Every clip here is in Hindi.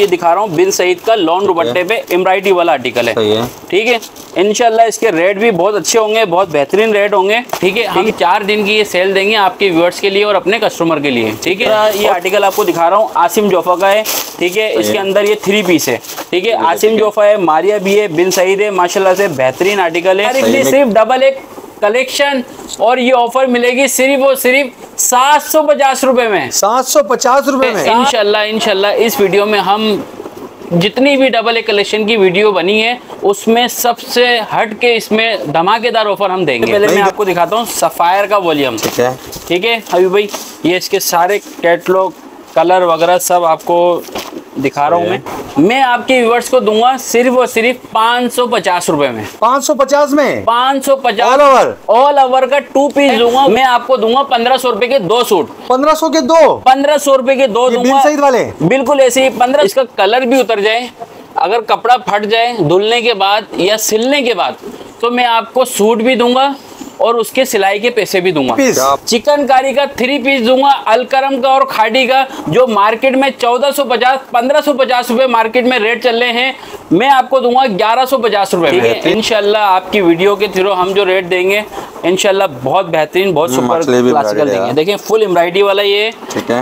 ये दिखा रहा हूँ बिन सईद का लॉन दुपट्टे पे एम्ब्रॉयडरी वाला आर्टिकल है, ठीक है। इंशाल्लाह इसके रेट भी बहुत अच्छे होंगे, बहुत बेहतरीन रेट होंगे, ठीक है। हम 4 दिन की ये सेल देंगे आपके व्यूअर्स के लिए और अपने कस्टमर के लिए, ठीक है। ये आर्टिकल आपको दिखा रहा हूँ आसिम जोफा का है, ठीक है। इसके अंदर ये 3 पीस है, ठीक है। आसिम जोफा है, मारिया बी है, बिन सईद है, माशाल्लाह से बेहतरीन आर्टिकल है। सिर्फ डबल A कलेक्शन और ये ऑफर मिलेगी सिर्फ और सिर्फ 750 रुपए में, 750 रुपए में। इंशाल्लाह इस वीडियो में हम जितनी भी डबल A कलेक्शन की वीडियो बनी है उसमें सबसे हट के इसमें धमाकेदार ऑफर हम देंगे। पहले मैं आपको दिखाता हूँ सफायर का वॉल्यूम, ठीक है हबीब भाई। ये इसके सारे कैटलॉग कलर वगैरह सब आपको दिखा रहा हूँ मैं आपके व्यूअर्स को दूंगा सिर्फ और सिर्फ 550 रुपए में, 550 में, 550 ऑल ओवर का 2 पीस दूंगा मैं आपको। दूंगा 1500 रुपए के 2 सूट, 1500 के 2, 1500 रुपए के 2 दूंगा वाले, बिल्कुल ऐसे ही 15। इसका कलर भी उतर जाए, अगर कपड़ा फट जाए धुलने के बाद या सिलने के बाद तो मैं आपको सूट भी दूंगा और उसके सिलाई के पैसे भी दूंगा। चिकनकारी का 3 पीस दूंगा, अलकरम का और खाड़ी का, जो मार्केट में 1450-1550 रुपए मार्केट में रेट चल रहे हैं, मैं आपको दूंगा 1150 रुपए में। इंशाल्लाह आपकी वीडियो के थ्रू हम जो रेट देंगे इंशाल्लाह बहुत बेहतरीन, बहुत सुपर क्लासिकल देंगे। देखिए फुल एम्ब्रॉयडरी वाला ये,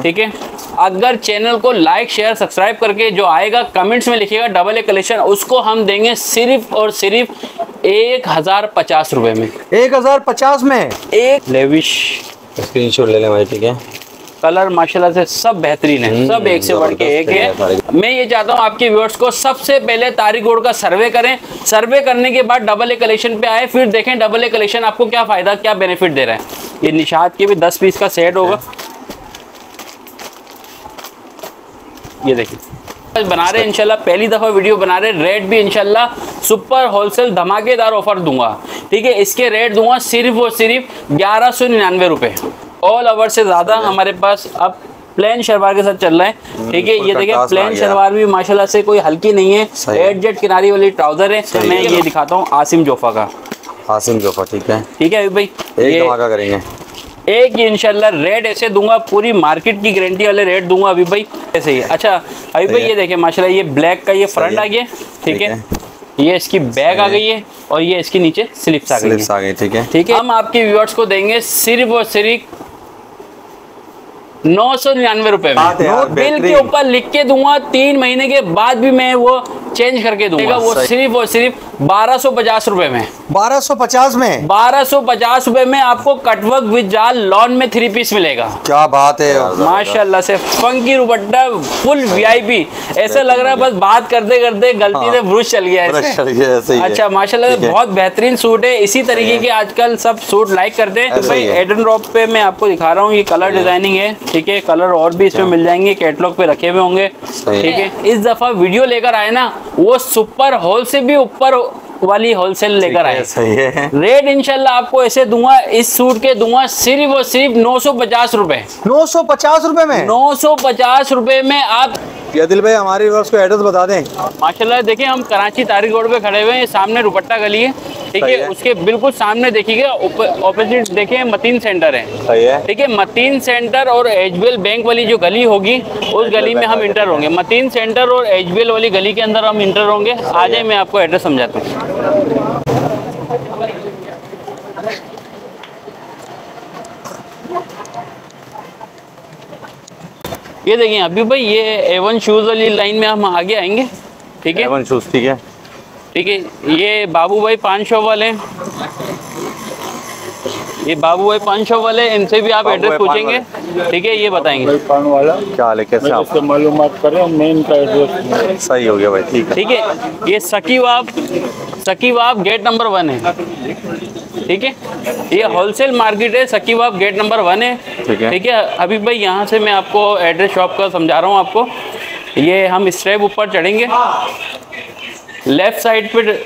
ठीक है। अगर चैनल को लाइक शेयर सब्सक्राइब करके जो आएगा कमेंट्स में लिखेगा डबल A कलेक्शन, उसको हम देंगे सिर्फ और सिर्फ 1050 रुपए में, 1050 में एक लेविश। स्क्रीनशॉट ले लें भाई, ठीक है। कलर माशाल्लाह से सब बेहतरीन है, सब एक से बढ़ के एक है। मैं ये चाहता हूँ आपके व्यूअर्स को सबसे पहले तारिक रोड का सर्वे करें, सर्वे करने के बाद डबल A कलेक्शन पे आए, फिर देखें डबल A कलेक्शन आपको क्या फायदा क्या बेनिफिट दे रहा है। ये निशात के भी 10 पीस का सेट होगा, ये देखिए। बना रहे इंशाल्लाह, पहली दफ़ा वीडियो बना रहे, रेट भी इंशाल्लाह सुपर होलसेल धमाकेदार ऑफर दूंगा, ठीक है। इसके रेट दूंगा सिर्फ और सिर्फ 1199 रुपये। ऑल ओवर से ज़्यादा हमारे पास अब प्लेन शलवार के साथ चल रहा है, ठीक है। ये देखिए प्लेन शलवार भी माशाल्लाह से कोई हल्की नहीं है, 8Z किनारी वाली ट्राउज़र है। मैं ये दिखाता हूँ आसिम जोफा का, आसिम जोफा, ठीक है, ठीक है भाई। एक धमाका करेंगे, एक इंशाल्लाह रेट ऐसे दूंगा, पूरी मार्केट की गारंटी वाले रेट दूंगा अभी भाई, ऐसे ही। अच्छा अभी भाई ये देखें माशाल्लाह, ये ब्लैक का ये फ्रंट आ गया, ठीक है। ये इसकी बैग आ गई है और ये इसके नीचे स्लिप्स आ गई, ठीक है, ठीक है। हम आपके व्यूअर्स को देंगे सिर्फ और सिर्फ 999 रुपए में। बिल के ऊपर लिख के दूंगा, 3 महीने के बाद भी मैं वो चेंज करके दूंगा, वो सिर्फ और सिर्फ 1250 रुपए में, 1250 में, 1250 रुपए में आपको कटवर्क विद जाल लॉन में 3 पीस मिलेगा। क्या बात है माशाल्लाह से, फंकी दुपट्टा फुल VIP, ऐसा लग रहा है बस बात करते करते गलती से ब्रुश चल गया है। अच्छा माशाल्लाह बहुत बेहतरीन सूट है, इसी तरीके के आजकल सब सूट लाइक करते हैं। एड एंड ड्रॉप पे मैं आपको दिखा रहा हूँ, ये कलर डिजाइनिंग है, ठीक है। कलर और भी इसमें मिल जाएंगे, कैटलॉग पे रखे हुए होंगे, ठीक है। इस दफा वीडियो लेकर आए ना, वो सुपर होल से भी ऊपर वाली होलसेल लेकर आए, सही है। रेट इंशाल्लाह आपको ऐसे दूंगा, इस सूट के दूंगा सिर्फ और सिर्फ 950 रुपए, 950 रुपए में, 950 रुपए में। आप आदिल भाई हमारे व्यूअर्स को एड्रेस बता दें। माशाल्लाह देखिए हम कराची तारिक रोड पे खड़े हुए हैं, सामने रुपट्टा गली है, ठीक है। उसके बिल्कुल सामने देखिएगा ऑपोजिट देखिए मतीन सेंटर है, ठीक है। मतीन सेंटर और HBL बैंक वाली जो गली होगी उस गली में हम इंटर होंगे, मतीन सेंटर और HBL वाली गली के अंदर हम इंटर होंगे। आज मैं आपको एड्रेस समझाता हूँ। ये देखिए अभी भाई ये एवन शूज़ वाली लाइन में हम आगे आएंगे, ठीक है। एवन शूज़, ठीक है, ठीक है। ये बाबू भाई 500 वाले, ये बाबू भाई 500 वाले, इनसे भी आप एड्रेस पूछेंगे, ठीक है, ये बताएंगे क्या हाल है, कैसे आप मालूमात करें। मैं इनका एड्रेस सही हो गया भाई, ठीक है, ठीक है। ये सखी बाब गेट नंबर 1 है, ठीक है। ये होलसेल मार्केट है, सखी बाब गेट नंबर 1 है, ठीक है। अभी भाई यहाँ से मैं आपको एड्रेस शॉप का समझा रहा हूँ आपको। ये हम स्टेप ऊपर चढ़ेंगे, लेफ्ट साइड पे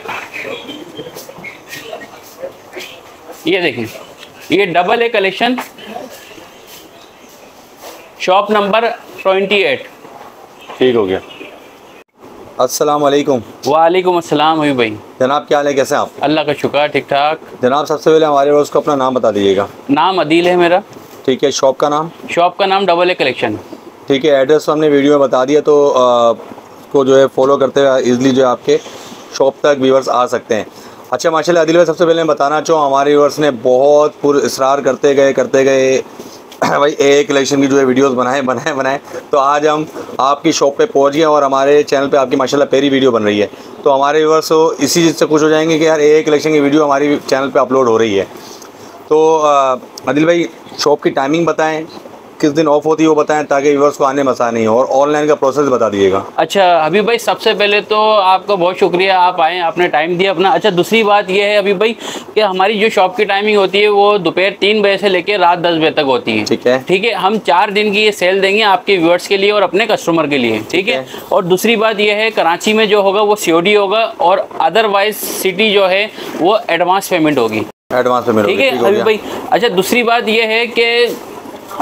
ये देखें, ये double A collection shop number 28, ठीक हो गया। अस्सलाम वालेकुम। वालेकुम अस्सलाम हबीब भाई। जनाब क्या हाल है, कैसे आप? अल्लाह का शुक्र, ठीक ठाक। जनाब सबसे पहले हमारे व्यूअर्स को अपना नाम बता दीजिएगा। नाम आदिल है मेरा, ठीक है। शॉप का नाम? शॉप का नाम डबल A कलेक्शन, ठीक है। एड्रेस हमने वीडियो में बता दिया, तो इसको जो है फॉलो करते हुए ईजिली जो है आपके शॉप तक व्यूअर्स आ सकते हैं। अच्छा माशाल्लाह आदिल भाई, सबसे पहले मैं बताना चाहूँ हमारे व्यूअर्स ने बहुत पुरअसरार करते गए भाई ए कलेक्शन की जो है वीडियोस बनाए, तो आज हम आपकी शॉप पे पहुंच गए और हमारे चैनल पे आपकी माशाल्लाह पहली वीडियो बन रही है। तो हमारे व्यूअर्स इसी चीज़ से खुश हो जाएंगे कि यार ए कलेक्शन की वीडियो हमारी चैनल पे अपलोड हो रही है। तो आदिल भाई शॉप की टाइमिंग बताएं, किस दिन ऑफ होती है वो बताएं ताकि व्यूअर्स को आने में आसानी हो, और ऑनलाइन का प्रोसेस बता दीजिएगा। अच्छा हबीब भाई, सबसे पहले तो आपको बहुत शुक्रिया, आप आए, आपने टाइम दिया अपना। अच्छा दूसरी बात ये है हबीब भाई कि हमारी जो शॉप की टाइमिंग होती है वो दोपहर 3 बजे से लेकर रात 10 बजे तक होती है। ठीक है, ठीक है। हम 4 दिन की ये सेल देंगे आपके व्यूअर्स के लिए और अपने कस्टमर के लिए। ठीक है। और दूसरी बात यह है कराची में जो होगा वो सीओडी होगा और अदरवाइज सिटी जो है वो एडवांस पेमेंट होगी। एडवांस पेमेंट, ठीक है हबीब भाई। अच्छा दूसरी बात यह है कि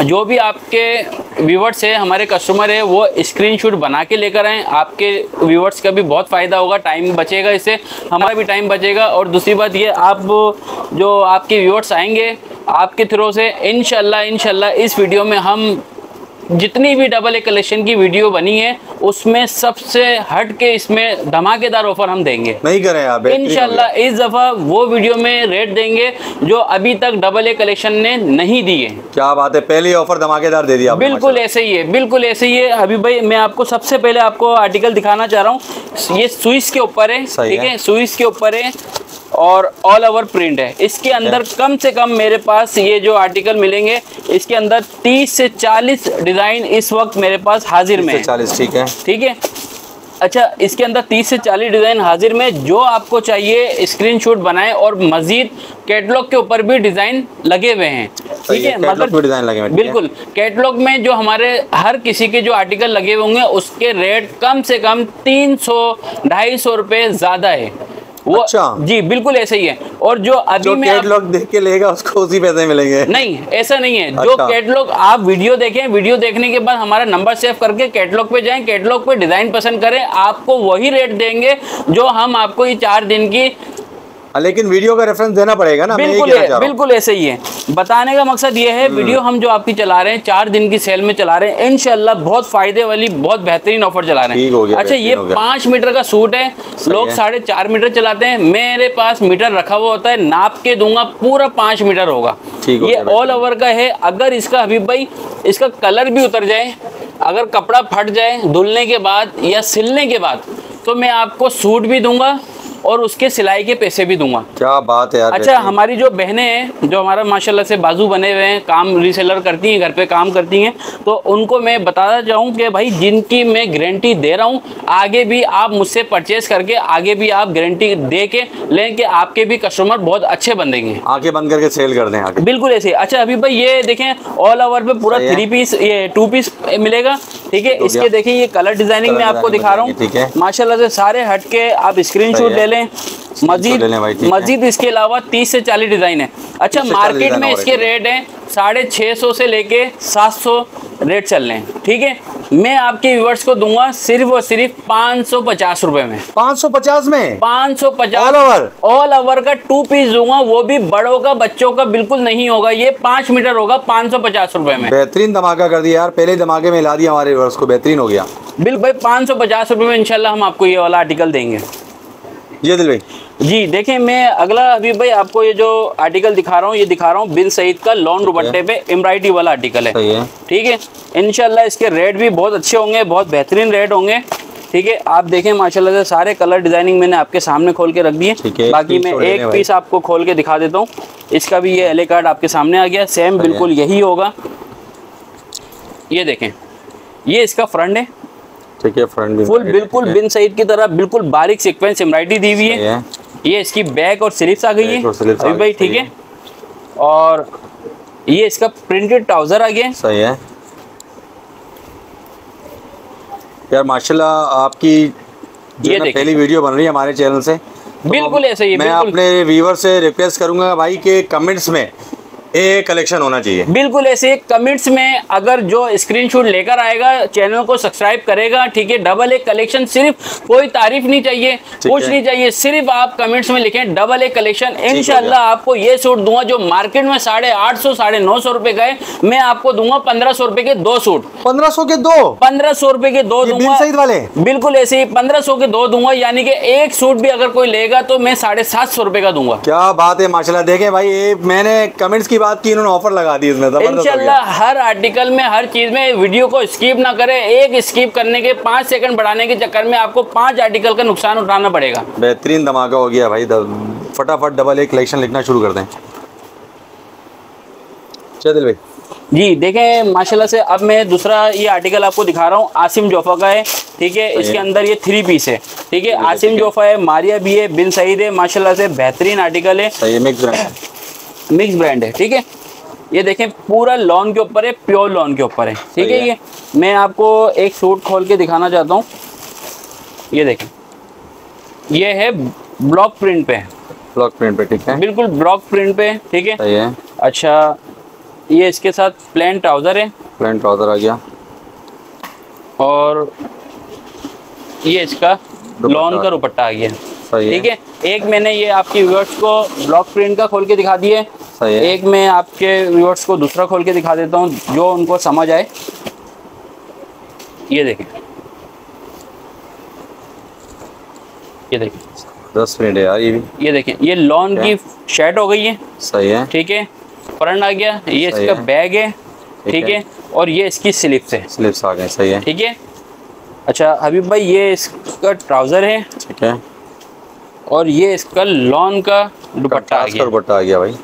जो भी आपके व्यूवर्स है, हमारे कस्टमर है, वो स्क्रीनशॉट बना के लेकर आएँ। आपके व्यूवर्स का भी बहुत फ़ायदा होगा, टाइम बचेगा, इससे हमारा भी टाइम बचेगा। और दूसरी बात ये, आप जो आपके व्यूवर्स आएंगे आपके थ्रू से इंशाल्लाह इस वीडियो में हम जितनी भी डबल ए कलेक्शन की वीडियो बनी है उसमें सबसे हट के इसमें धमाकेदार ऑफर हम देंगे। नहीं करें आप इंशाल्लाह, इस दफ़ा वो वीडियो में रेट देंगे जो अभी तक डबल ए कलेक्शन ने नहीं दिए। क्या बात है, पहले ऑफर धमाकेदार दे दिया। बिल्कुल ऐसे ही है, बिल्कुल ऐसे ही है हबीब भाई। मैं आपको सबसे पहले आपको आर्टिकल दिखाना चाह रहा हूँ, ये स्विच के ऊपर है, ठीक है, स्विच के ऊपर है और ऑल ओवर प्रिंट है। इसके अंदर कम से कम मेरे पास ये जो आर्टिकल मिलेंगे इसके अंदर 30 से 40 डिज़ाइन इस वक्त मेरे पास हाजिर में है। 40, ठीक है, ठीक है। अच्छा इसके अंदर 30 से 40 डिज़ाइन हाजिर में, जो आपको चाहिए स्क्रीनशॉट बनाएं और मज़ीद कैटलॉग के ऊपर भी डिज़ाइन लगे हुए हैं। ठीक है, मतलब डिज़ाइन लगे हुए हैं बिल्कुल। कैटलॉग में जो हमारे हर किसी के जो आर्टिकल लगे होंगे उसके रेट कम से कम 300-250 रुपये ज़्यादा है वो। अच्छा। जी बिल्कुल ऐसे ही है। और जो अभी मैं कैटलॉग देख के लेगा उसको उसी पैसे मिलेंगे? नहीं ऐसा नहीं है। अच्छा। जो कैटलॉग आप वीडियो देखें, वीडियो देखने के बाद हमारा नंबर सेव करके कैटलॉग पे जाएं, कैटलॉग पे डिजाइन पसंद करें, आपको वही रेट देंगे जो हम आपको ये 4 दिन की, लेकिन वीडियो का रेफरेंस देना पड़ेगा ना। बिल्कुल ऐसे ही है। बताने का मकसद ये है वीडियो हम जो आपकी चला रहे हैं 4 दिन की सेल में चला रहे हैं, इंशाल्लाह बहुत फायदे वाली बहुत बेहतरीन ऑफर चला रहे हैं। अच्छा ये 5 मीटर का सूट है, लोग 4.5 मीटर चलाते हैं, मेरे पास मीटर रखा हुआ होता है, नाप के दूंगा, पूरा 5 मीटर होगा। ये ऑल ओवर का है। अगर इसका हबीब भाई इसका कलर भी उतर जाए, अगर कपड़ा फट जाए धुलने के बाद या सिलने के बाद, तो मैं आपको सूट भी दूंगा और उसके सिलाई के पैसे भी दूंगा। क्या बात है यार। अच्छा हमारी जो बहनें हैं जो हमारा माशाल्लाह से बाजू बने हुए हैं, काम रीसेलर करती हैं, घर पे काम करती हैं, तो उनको मैं बताना चाहूँ कि भाई जिनकी मैं गारंटी दे रहा हूँ आगे भी आप मुझसे परचेस करके आगे भी आप गारंटी दे के लें कि आपके भी कस्टमर बहुत अच्छे बन देंगे, आगे बंद करके सेल कर दें। बिल्कुल ऐसे। अच्छा अभी भाई ये देखें ऑल ओवर पे पूरा 3 पीस ये 2 पीस मिलेगा। ठीक है, इसके देखिए ये कलर डिजाइनिंग में आपको दिखा रहा हूँ माशाल्लाह से, सारे हट के आप स्क्रीन शॉट ले लें। मजीद इसके अलावा 30 से 40 डिजाइन है। अच्छा मार्केट में इसके रेट है 650 से लेके 700 रेट चल रहे हैं। ठीक है, मैं आपके व्यूअर्स को दूंगा सिर्फ और सिर्फ 550 रुपए में। 550 में 550 ऑल ओवर का 2 पीस दूंगा, वो भी बड़ों का, बच्चों का बिल्कुल नहीं होगा, ये 5 मीटर होगा 550 रुपए में। बेहतरीन धमाका कर दिया यार, पहले धमाके में ला दिया हमारे व्यूअर्स को, बेहतरीन हो गया। बिल्कुल भाई 550 रुपए में इंशाल्लाह हम आपको ये वाला आर्टिकल देंगे। जी दिल भाई जी देखें, मैं अगला अभी भाई आपको ये जो आर्टिकल दिखा रहा हूँ, ये दिखा रहा हूँ बिन सईद का लॉन दुपट्टे पे एम्ब्रॉयडरी वाला आर्टिकल है। ठीक है, इंशाल्लाह इसके रेट भी बहुत अच्छे होंगे, बहुत बेहतरीन रेट होंगे। ठीक है, आप देखें माशाल्लाह से सारे कलर डिजाइनिंग मैंने आपके सामने खोल के रख दिए। बाकी मैं एक पीस आपको खोल के दिखा देता हूँ, इसका भी ये एले कार्ड आपके सामने आ गया, सेम बिल्कुल यही होगा। ये देखें, ये इसका फ्रंट है। ठीक है, फ्रंट फुल बिल्कुल बिन सईद की तरह बिल्कुल बारीक सीक्वेंस एम्ब्रॉयडरी दी हुई है। ये इसकी बैक और स्लीव्स आ गई है अभी भाई। ठीक है, और ये इसका प्रिंटेड ट्राउजर आ गया। सही है यार माशाल्लाह, आपकी ये पहली वीडियो बन रही है हमारे चैनल से, बिल्कुल ऐसे ही। मैं अपने व्यूअर से रिक्वेस्ट करूंगा भाई के कमेंट्स में ए कलेक्शन होना चाहिए। बिल्कुल ऐसे कमेंट्स में अगर जो स्क्रीनशॉट लेकर आएगा, चैनल को सब्सक्राइब करेगा, ठीक है, डबल ए कलेक्शन, सिर्फ कोई तारीफ नहीं चाहिए, कुछ नहीं चाहिए, सिर्फ आप कमेंट्स में लिखें डबल ए कलेक्शन। इंशाल्लाह आपको ये सूट दूंगा जो मार्केट में 850 950 रुपए का है, मैं आपको दूंगा 1500 रुपए के दो सूट। 1500 के दो, 1500 रुपए के दो दूंगा। बिल्कुल ऐसे ही 1500 के दो दूंगा, यानी कि एक सूट भी अगर कोई लेगा तो मैं 750 रुपए का दूंगा। क्या बात है, माशाल्लाह। देखें भाई, मैंने कमेंट्स की बात की, इन्होंने ऑफर लगा दी इसमें। इंशाल्लाह हर आर्टिकल में, हर चीज में, वीडियो को स्किप ना करें। एक स्किप करने के 5 सेकंड बढ़ाने के चक्कर में आपको 5 आर्टिकल का नुकसान उठाना पड़ेगा। बेहतरीन धमाका हो गया भाई, फटाफट डबल ए कलेक्शन लिखना शुरू कर दें। चलिए भाई जी, देखें माशाल्लाह से। अब मैं दूसरा ये आर्टिकल आपको दिखा रहा हूँ, आसिम जोफा का है, ठीक है। इसके अंदर ये 3 पीस है, ठीक है। आसिम जोफा है, मारिया बी है, बिन सईद है, माशाल्लाह से बेहतरीन आर्टिकल है, मिक्स ब्रांड है, ठीक है। ये देखें पूरा लॉन के ऊपर है, प्योर लॉन के ऊपर है, ठीक है। ये मैं आपको एक सूट खोल के दिखाना चाहता हूँ। ये देखें, ये है ब्लॉक प्रिंट पे, ब्लॉक प्रिंट पे, ठीक है, बिल्कुल ब्लॉक प्रिंट पे, ठीक है। अच्छा, ये इसके साथ प्लेन ट्राउजर है, प्लेन ट्राउजर आ गया, और ये इसका लॉन का दुपट्टा आ गया, ठीक है। एक मैंने ये आपके व्यूअर्स को ब्लॉक प्रिंट का खोल के दिखा दिए, एक मैं आपके व्यूअर्स को दूसरा खोल के दिखा देता हूँ जो उनको समझ आए। ये देखें, ये देखें, 10 मिनट यार, ये देखें, ये लॉन की शर्ट हो गई है, सही है, ठीक है। फ्रंट आ गया, ये इसका बैग है, ठीक है, और ये इसकी स्लिप्स है, स्लिप्स आ गए, सही है, ठीक है। अच्छा हबीब भाई, ये इसका ट्राउजर है, ठीक है, और ये इसका लॉन का दुपट्टा आ गया, दुपट्टा आ गया भाई,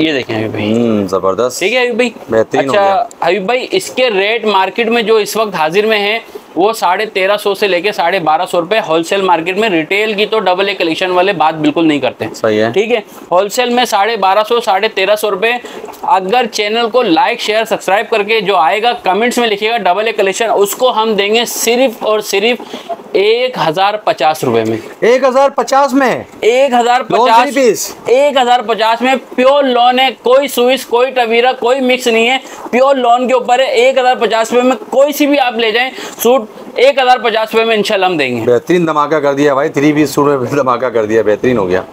ये देखें हबीब भाई, जबरदस्त, ठीक है हबीब भाई, बेहतरीन। अच्छा हबीब भाई, इसके रेट मार्केट में जो इस वक्त हाजिर में है वो 1350 से लेके 1250 रुपए होलसेल मार्केट में। रिटेल की तो डबल ए कलेक्शन वाले बात बिल्कुल नहीं करते, सही है, ठीक है। होलसेल में 1250 1350 रुपए। अगर चैनल को लाइक शेयर सब्सक्राइब करके जो आएगा, कमेंट्स में लिखिएगा डबल ए कलेक्शन, उसको हम देंगे सिर्फ और सिर्फ 1050 रुपए में, 1050 में, 1050 में। प्योर लोन है, कोई स्विस, कोई टवीरा, कोई मिक्स नहीं है, प्योर लोन के ऊपर है। 1050 रुपए में कोई सी भी आप ले जाए सूट, 1050 रुपए में इंशाल्लाह हम देंगे। बेहतरीन धमाका कर दिया भाई, 3 पीस सूट में धमाका कर दिया, बेहतरीन हो गया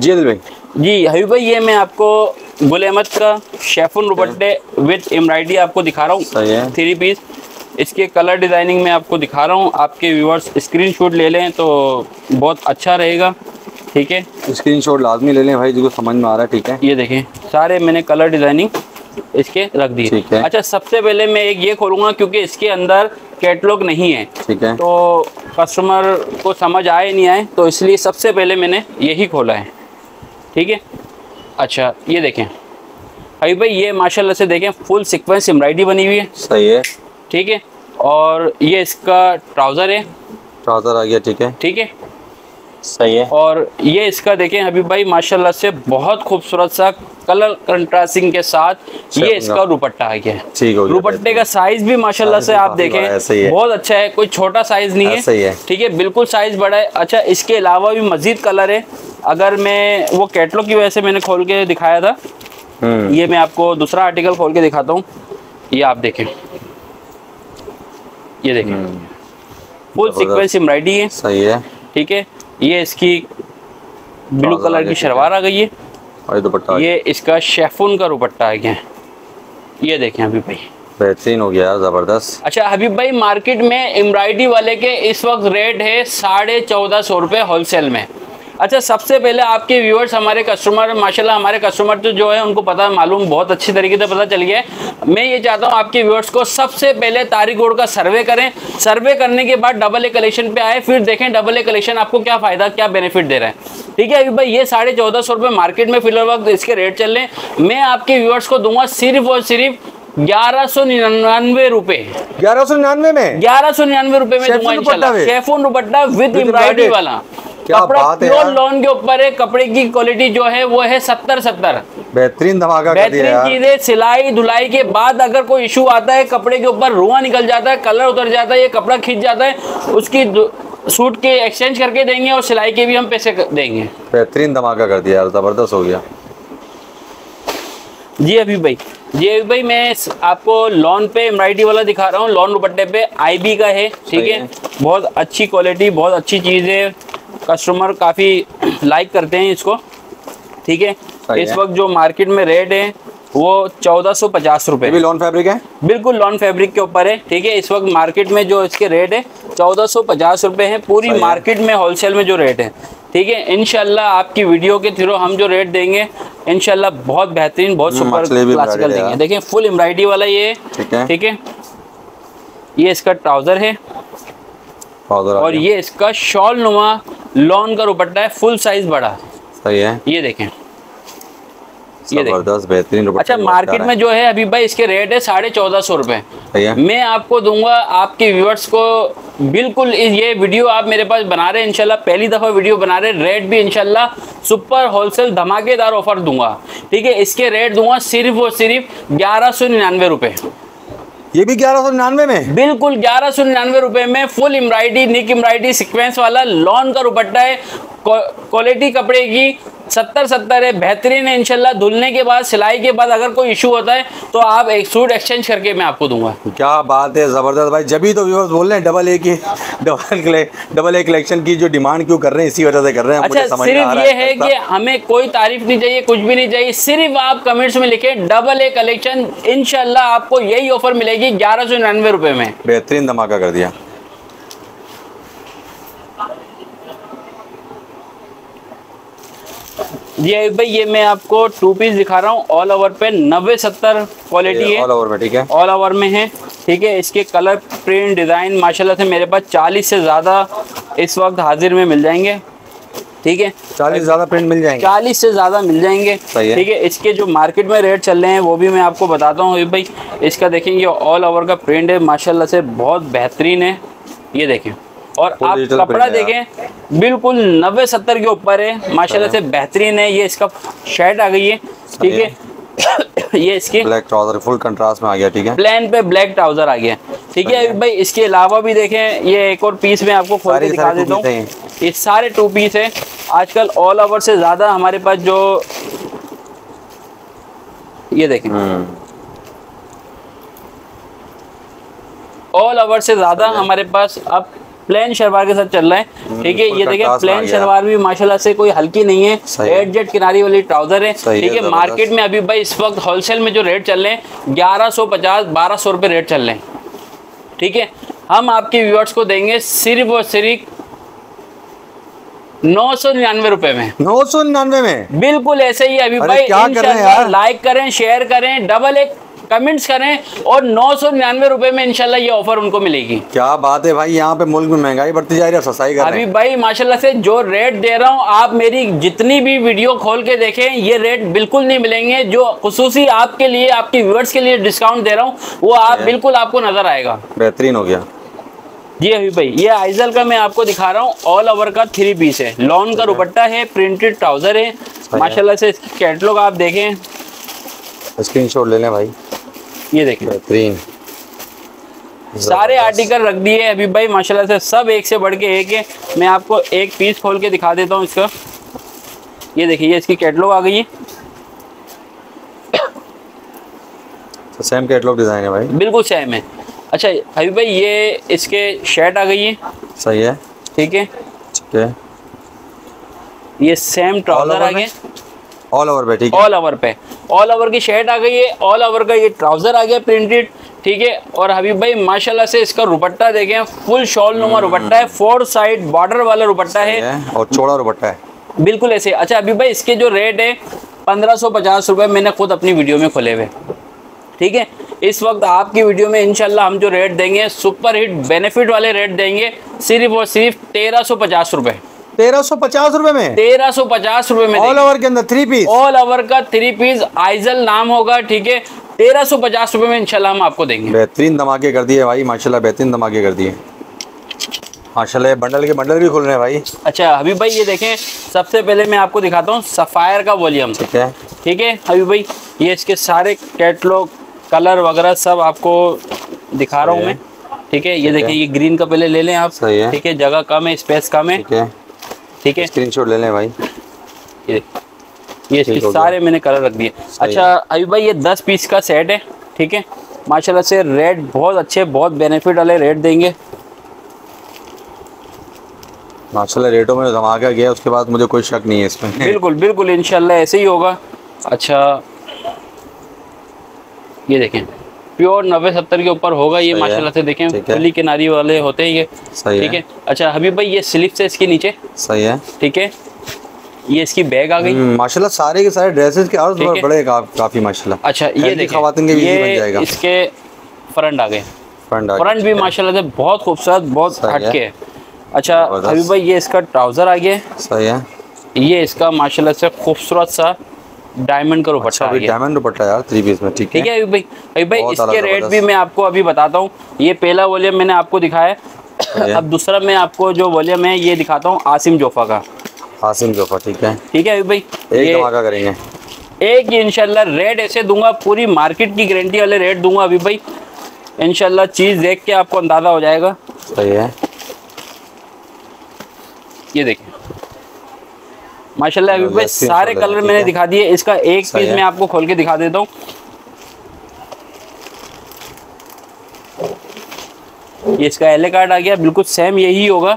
जी दिल भाई। जी हबीब भाई, ये मैं आपको गुल अहमद का शेफुन दुपट्टे विद एम्ब्रॉयडरी आपको दिखा रहा हूँ, 3 पीस। इसके कलर डिजाइनिंग में आपको दिखा रहा हूँ, आपके व्यूअर्स स्क्रीनशॉट ले लें तो बहुत अच्छा रहेगा, ठीक है। स्क्रीनशॉट लाजमी ले लें भाई, जिसको समझ में आ रहा है, ठीक है। ये देखें, सारे मैंने कलर डिजाइनिंग इसके रख दिए। अच्छा, सबसे पहले मैं एक ये खोलूंगा क्योंकि इसके अंदर कैटलॉग नहीं है, ठीक है, तो कस्टमर को समझ आए नहीं आए, तो इसलिए सबसे पहले मैंने यही खोला है, ठीक है। अच्छा ये देखें अभी भाई, ये माशाल्लाह से देखें फुल सिक्वेंस एम्ब्रॉयडरी बनी हुई है, सही है, ठीक है, और ये इसका ट्राउजर है, ट्राउजर आ गया, ठीक है, ठीक है, सही है। और ये इसका देखें हबीब भाई, माशाल्लाह से बहुत खूबसूरत सा कलर कंट्रास्टिंग के साथ ये इसका दुपट्टा आ गया है। दुपट्टे का साइज भी माशाल्लाह से आप देखें बहुत अच्छा है, कोई छोटा साइज नहीं है, सही है, ठीक है, बिल्कुल साइज बड़ा है। अच्छा, इसके अलावा भी मजीद कलर है, अगर मैं वो कैटलॉग की वजह से मैंने खोल के दिखाया था। ये मैं आपको दूसरा आर्टिकल खोल के दिखाता हूँ, ये आप देखें, ये देखें फुल सीक्वेंस एम्ब्रॉयडरी है, सही है, ठीक है। ये इसकी ब्लू कलर की शलवार आ गई है, और दुपट्टा, ये इसका शेफून का दुपट्टा आ गया है, ये देखें हबीब भाई, बेहतरीन हो गया, जबरदस्त। अच्छा हबीब भाई, मार्केट में एम्ब्रॉयडरी वाले के इस वक्त रेट है 1450 रुपये होलसेल में। अच्छा, सबसे पहले आपके व्यूअर्स, हमारे कस्टमर माशाल्लाह, हमारे कस्टमर तो जो है उनको पता मालूम बहुत अच्छी तरीके से पता चल गया है। मैं ये चाहता हूँ आपके व्यूअर्स को सबसे पहले तारिक रोड का सर्वे करें, सर्वे करने के बाद डबल ए कलेक्शन पे आए, फिर देखें डबल ए कलेक्शन आपको क्या फ़ायदा, क्या बेनिफिट दे रहा है, ठीक है। अभी भाई, ये 1450 रुपये मार्केट में फिलहाल वक्त इसके रेट चल रहे हैं, मैं आपके व्यूअर्स को दूंगा सिर्फ और सिर्फ 1199 रुपए, 1199 में, 1199 रुपये में दूंगा इंशाल्लाह, शेफोन दुपट्टा विद एम्ब्रॉयडरी वाला, कपड़ा प्योर लॉन के ऊपर है, कपड़े की क्वालिटी जो है वो है 70-70। बेहतरीन धमाका कर दिया यार। बेहतरीन चीजें, सिलाई धुलाई के बाद अगर कोई इशू आता है, कपड़े के ऊपर रुआ निकल जाता है, कलर उतर जाता है, ये कपड़ा खिंच जाता है, उसकी सूट के एक्सचेंज करके देंगे और सिलाई के भी हम पैसे देंगे। बेहतरीन धमाका कर दिया यार, जबरदस्त हो गया जी हबीब भाई। ये भाई मैं आपको लॉन पे एम्ब्रॉयडरी वाला दिखा रहा हूँ, लॉन दुपट्टे पे आईबी का है, ठीक है, बहुत अच्छी क्वालिटी, बहुत अच्छी चीज़ है, कस्टमर काफ़ी लाइक करते हैं इसको, ठीक है। इस वक्त जो मार्केट में रेट है वो 1450 रुपये, लॉन फैब्रिक है, बिल्कुल लॉन फैब्रिक के ऊपर है, ठीक है। इस वक्त मार्केट में जो इसके रेट है 1450 रुपये है, पूरी मार्केट में होलसेल में जो रेट है, ठीक है। इंशाल्लाह आपकी वीडियो के थ्रू हम जो रेट देंगे इंशाल्लाह बहुत बेहतरीन, बहुत सुपर क्लासिकल देंगे। देखिए फुल एम्ब्रॉयडरी वाला ये, ठीक है, ये इसका ट्राउजर है और ये इसका शॉल नुमा लॉन का दुपट्टा है, फुल साइज बड़ा, सही है। ये देखें, जबरदस्त बेहतरीन। अच्छा मार्केट में जो है अभी भाई इसके रेट है 1450 रुपये, मैं आपको दूंगा आपके व्यूअर्स को बिल्कुल। ये वीडियो आप मेरे पास बना रहे हैं, इंशाल्लाह पहली दफ़ा वीडियो बना रहे, रेट भी इंशाल्लाह सुपर होलसेल धमाकेदार ऑफर दूंगा, ठीक है। इसके रेट दूंगा सिर्फ और सिर्फ 1199 रुपये, ये भी 1199 में, बिल्कुल 1199 रुपये में full embroidery, neck embroidery, sequence वाला लॉन का दुपट्टा है, क्वालिटी कपड़े की 70-70 है, बेहतरीन है इंशाल्लाह। धुलने के बाद, सिलाई के बाद अगर कोई इशू होता है तो आप एक सूट एक्सचेंज करके मैं आपको दूंगा। क्या बात है, ज़बरदस्त भाई। जब ही तो व्यूअर्स बोल रहे हैं डबल ए कलेक्शन की जो डिमांड क्यों कर रहे हैं, इसी वजह से कर रहे हैं। अच्छा मुझे समझ सिर्फ ये है कि हमें कोई तारीफ नहीं चाहिए, कुछ भी नहीं चाहिए, सिर्फ आप कमेंट्स में लिखें डबल ए कलेक्शन, इंशाल्लाह आपको यही ऑफर मिलेगी 1199 रुपये में। बेहतरीन धमाका कर दिया। ये भाई ये मैं आपको टू पीस दिखा रहा हूँ, ऑल ओवर पे 90-70 क्वालिटी है, ऑल ओवर में, ठीक है, ऑल ओवर में है, ठीक है। इसके कलर प्रिंट डिज़ाइन माशाल्लाह से मेरे पास 40 से ज़्यादा इस वक्त हाजिर में मिल जाएंगे, ठीक है, 40 ज़्यादा प्रिंट मिल जाएंगे, 40 से ज़्यादा मिल जाएंगे, ठीक है। इसके जो मार्केट में रेट चल रहे हैं वो भी मैं आपको बताता हूँ भाई। इसका देखेंगे ऑल ओवर का प्रिंट है माशाल्लाह से, बहुत बेहतरीन है, ये देखें। और आप कपड़ा देखें बिल्कुल 90-70 के ऊपर है माशाल्लाह से, बेहतरीन है। ये इसका शर्ट आ गई है, ठीक है, ये इसकी ब्लैक ट्राउजर फुल कंट्रास्ट में आ गया, ठीक है, प्लेन पे ब्लैक ट्राउजर आ गया, ठीक है भाई। इसके अलावा भी देखें, ये एक और पीस में आपको खोल के दिखा देता हूँ, ये सारे टू पीस है। आजकल ऑल ओवर से ज़्यादा हमारे पास जो ये देखें ऑल ओवर से ज़्यादा हमारे पास अब प्लेन शलवार के साथ चल रहा है, ठीक है। ये देखिए प्लेन शलवार भी माशाल्लाह से कोई हल्की नहीं है, एट जेट किनारी वाली ट्राउजर है, ठीक है। मार्केट में अभी भाई इस वक्त होलसेल में जो रेट चल रहे हैं 1150-1200 रुपये रेट चल रहे हैं, ठीक है। हम आपके व्यूअर्स को देंगे सिर्फ और सिर्फ 999 रुपये में, 999 में, बिल्कुल ऐसे ही। अभी भाई इंशाल्लाह लाइक करें, शेयर करें, डबल एक कमेंट्स करें और 999 रुपये में इंशाल्लाह ये ऑफर उनको मिलेगी। क्या बात है भाई, यहाँ पे मुल्क में महंगाई बढ़ती जा रही है। अभी भाई माशाल्लाह से जो रेट दे रहा हूँ, आप मेरी जितनी भी वीडियो खोल के देखें ये रेट बिल्कुल नहीं मिलेंगे। जो खुसूसी आपके लिए, आपके व्यूअर्स के लिए डिस्काउंट दे रहा हूँ वो आप बिल्कुल आपको नजर आएगा। बेहतरीन हो गया जी अभी भाई। ये आइजल का मैं आपको दिखा रहा हूँ, ऑल ओवर का 3 पीस है, लॉन का दुपट्टा है, प्रिंटेड ट्राउजर है माशाल्लाह से। कैटलॉग आप देखें, स्क्रीनशॉट ले लें भाई, ये देखिए बेहतरीन सारे आर्टिकल रख दिए अभी भाई माशाल्लाह से, सब एक से बढ़ के एक है। मैं आपको एक पीस खोल के दिखा देता हूँ इसका, ये देखिए इसकी कैटलॉग आ गई है, तो सेम कैटलॉग डिज़ाइन है भाई, बिल्कुल सेम है। अच्छा अभी भाई ये इसके शर्ट आ गई है, सही है, ठीक है, ठीक है। ये सेम ट्राउजर आ गए ऑल ओवर पे, ठीक है, ऑल ओवर पे, ऑल ओवर की शर्ट आ गई है, ऑल ओवर का ये ट्राउजर आ गया प्रिंटेड, ठीक है। और हबीब भाई माशाल्लाह से इसका दुपट्टा देखें, फुल शॉल नुमा दुपट्टा है, 4 साइड बॉर्डर वाला दुपट्टा है और चौड़ा दुपट्टा है, बिल्कुल ऐसे। अच्छा हबीब भाई इसके जो रेट है 1550 रुपये, मैंने खुद अपनी वीडियो में खोले हुए, ठीक है। इस वक्त आपकी वीडियो में इंशाल्लाह हम जो रेट देंगे सुपर हिट बेनिफिट वाले रेट देंगे, सिर्फ और सिर्फ 1350 रुपये, 1350 रुपए में, 1350 रुपए में ऑल ओवर के अंदर 3 पीस, ऑल ओवर का 3 पीस आइजल नाम होगा, ठीक है। 1350 रुपए में इंशाल्लाह हम आपको देंगे। बेहतरीन धमाके कर दिए भाई माशाल्लाह, बेहतरीन धमाके कर दिए माशाल्लाह। बंडल के बंडल भी खुल रहे हैं भाई। अच्छा हबीब भाई ये देखें, सबसे पहले मैं आपको दिखाता हूँ सफायर का वॉल्यूम, ठीक है, ठीक है हबीब भाई। ये इसके सारे कैटलॉग कलर वगैरह सब आपको दिखा रहा हूँ मैं, ठीक है, ये देखिए ये ग्रीन का पहले ले लें आप, ठीक है, जगह कम है, स्पेस कम है, ठीक है, स्क्रीनशॉट ले लें भाई। ये सारे मैंने कलर रख दिए। अच्छा अभी भाई ये 10 पीस का सेट है, ठीक है, माशाल्लाह से रेट बहुत अच्छे, बहुत बेनिफिट वाले रेट देंगे माशाल्लाह, रेटों में धमाका गया, उसके बाद मुझे कोई शक नहीं है इसमें, बिल्कुल बिल्कुल इंशाल्लाह ऐसे ही होगा। अच्छा ये देखें प्योर 90-70 के ऊपर होगा ये माशाल्लाह से, देखें खुली किनारी वाले होते हैं ये, ठीक है। अच्छा हबीब भाई ये स्लिप्स है इसके नीचे, सही है, ठीक है, ये इसकी बैग आ गई माशाल्लाह, सारे के सारे ड्रेसेस के अर्ज बड़े काफी माशाल्लाह। अच्छा ये देखिए खवातीन के लिए बन जाएगा, इसके फ्रंट आ गए, फ्रंट भी माशाल्लाह से बहुत खूबसूरत, बहुत हटके है। अच्छा हबीब भाई ये इसका ट्राउजर आ गया, सही है, ये इसका माशाल्लाह से खूबसूरत सा डायमंड का दुपट्टा आ गया, डायमंड दुपट्टा यार 3 पीस में, ठीक है हबीब भाई। हबीब भाई इसके रेट भी मैं आपको अभी बताता हूँ, ये पहला वॉल्यूम मैंने आपको दिखाया है, अब दूसरा मैं आपको जो वॉल्यूम है ये दिखाता हूँ आसिम जोफा का, आसिम जोफा, ठीक है, ठीक है भाई, एक धमाका करेंगे, एक ही इंशाल्लाह रेट ऐसे दूंगा, पूरी मार्केट की गारंटी वाले रेट दूंगा अभी भाई, इंशाल्लाह चीज़ देख के आपको अंदाज़ा हो जाएगा। सही है, ये देखिए माशाल्लाह अभी भाई सारे कलर मैंने दिखा दिए, इसका एक पीस मैं आपको खोल के दिखा देता हूँ। ये इसका एल कार्ड आ गया, बिल्कुल सेम यही होगा,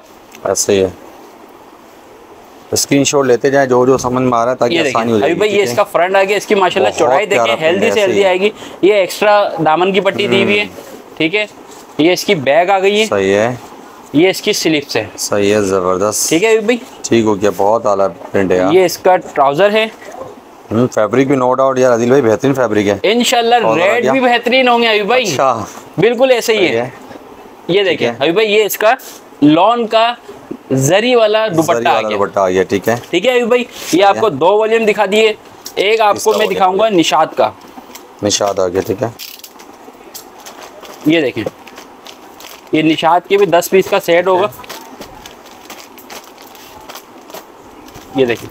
ऐसे ही है, स्क्रीनशॉट लेते जाएं जो जो समझ में आ रहा है ताकि आसानी हो जाए। अभी भाई ये इसका फ्रंट आ गया, इसकी माशाल्लाह चौड़ाई देखें, हेल्दी से हेल्दी आएगी, ये एक्स्ट्रा दामन की पट्टी दी हुई है, ठीक है, ये इसकी बैग आ गई है, सही है, ये इसकी स्लीव्स है, सही है, जबरदस्त, ठीक है अभी भाई, ठीक हो गया, बहुत आला प्रिंट है। ये इसका ट्राउजर है, फैब्रिक भी नो डाउट यार आदिल भाई बेहतरीन फैब्रिक है, इंशाल्लाह रेट भी बेहतरीन होंगे अभी भाई, बिल्कुल ऐसे ही है। ये देखे अभी भाई ये इसका लॉन का जरी वाला दुपट्टा आ गया, ठीक है, ठीक है अभी भाई, ये आपको 2 वॉल्यूम दिखा दिए, एक आपको मैं दिखाऊंगा निशात का, निशात आ गया, ठीक है, ये देखें ये निशात के भी 10 पीस का सेट होगा, ये देखिए,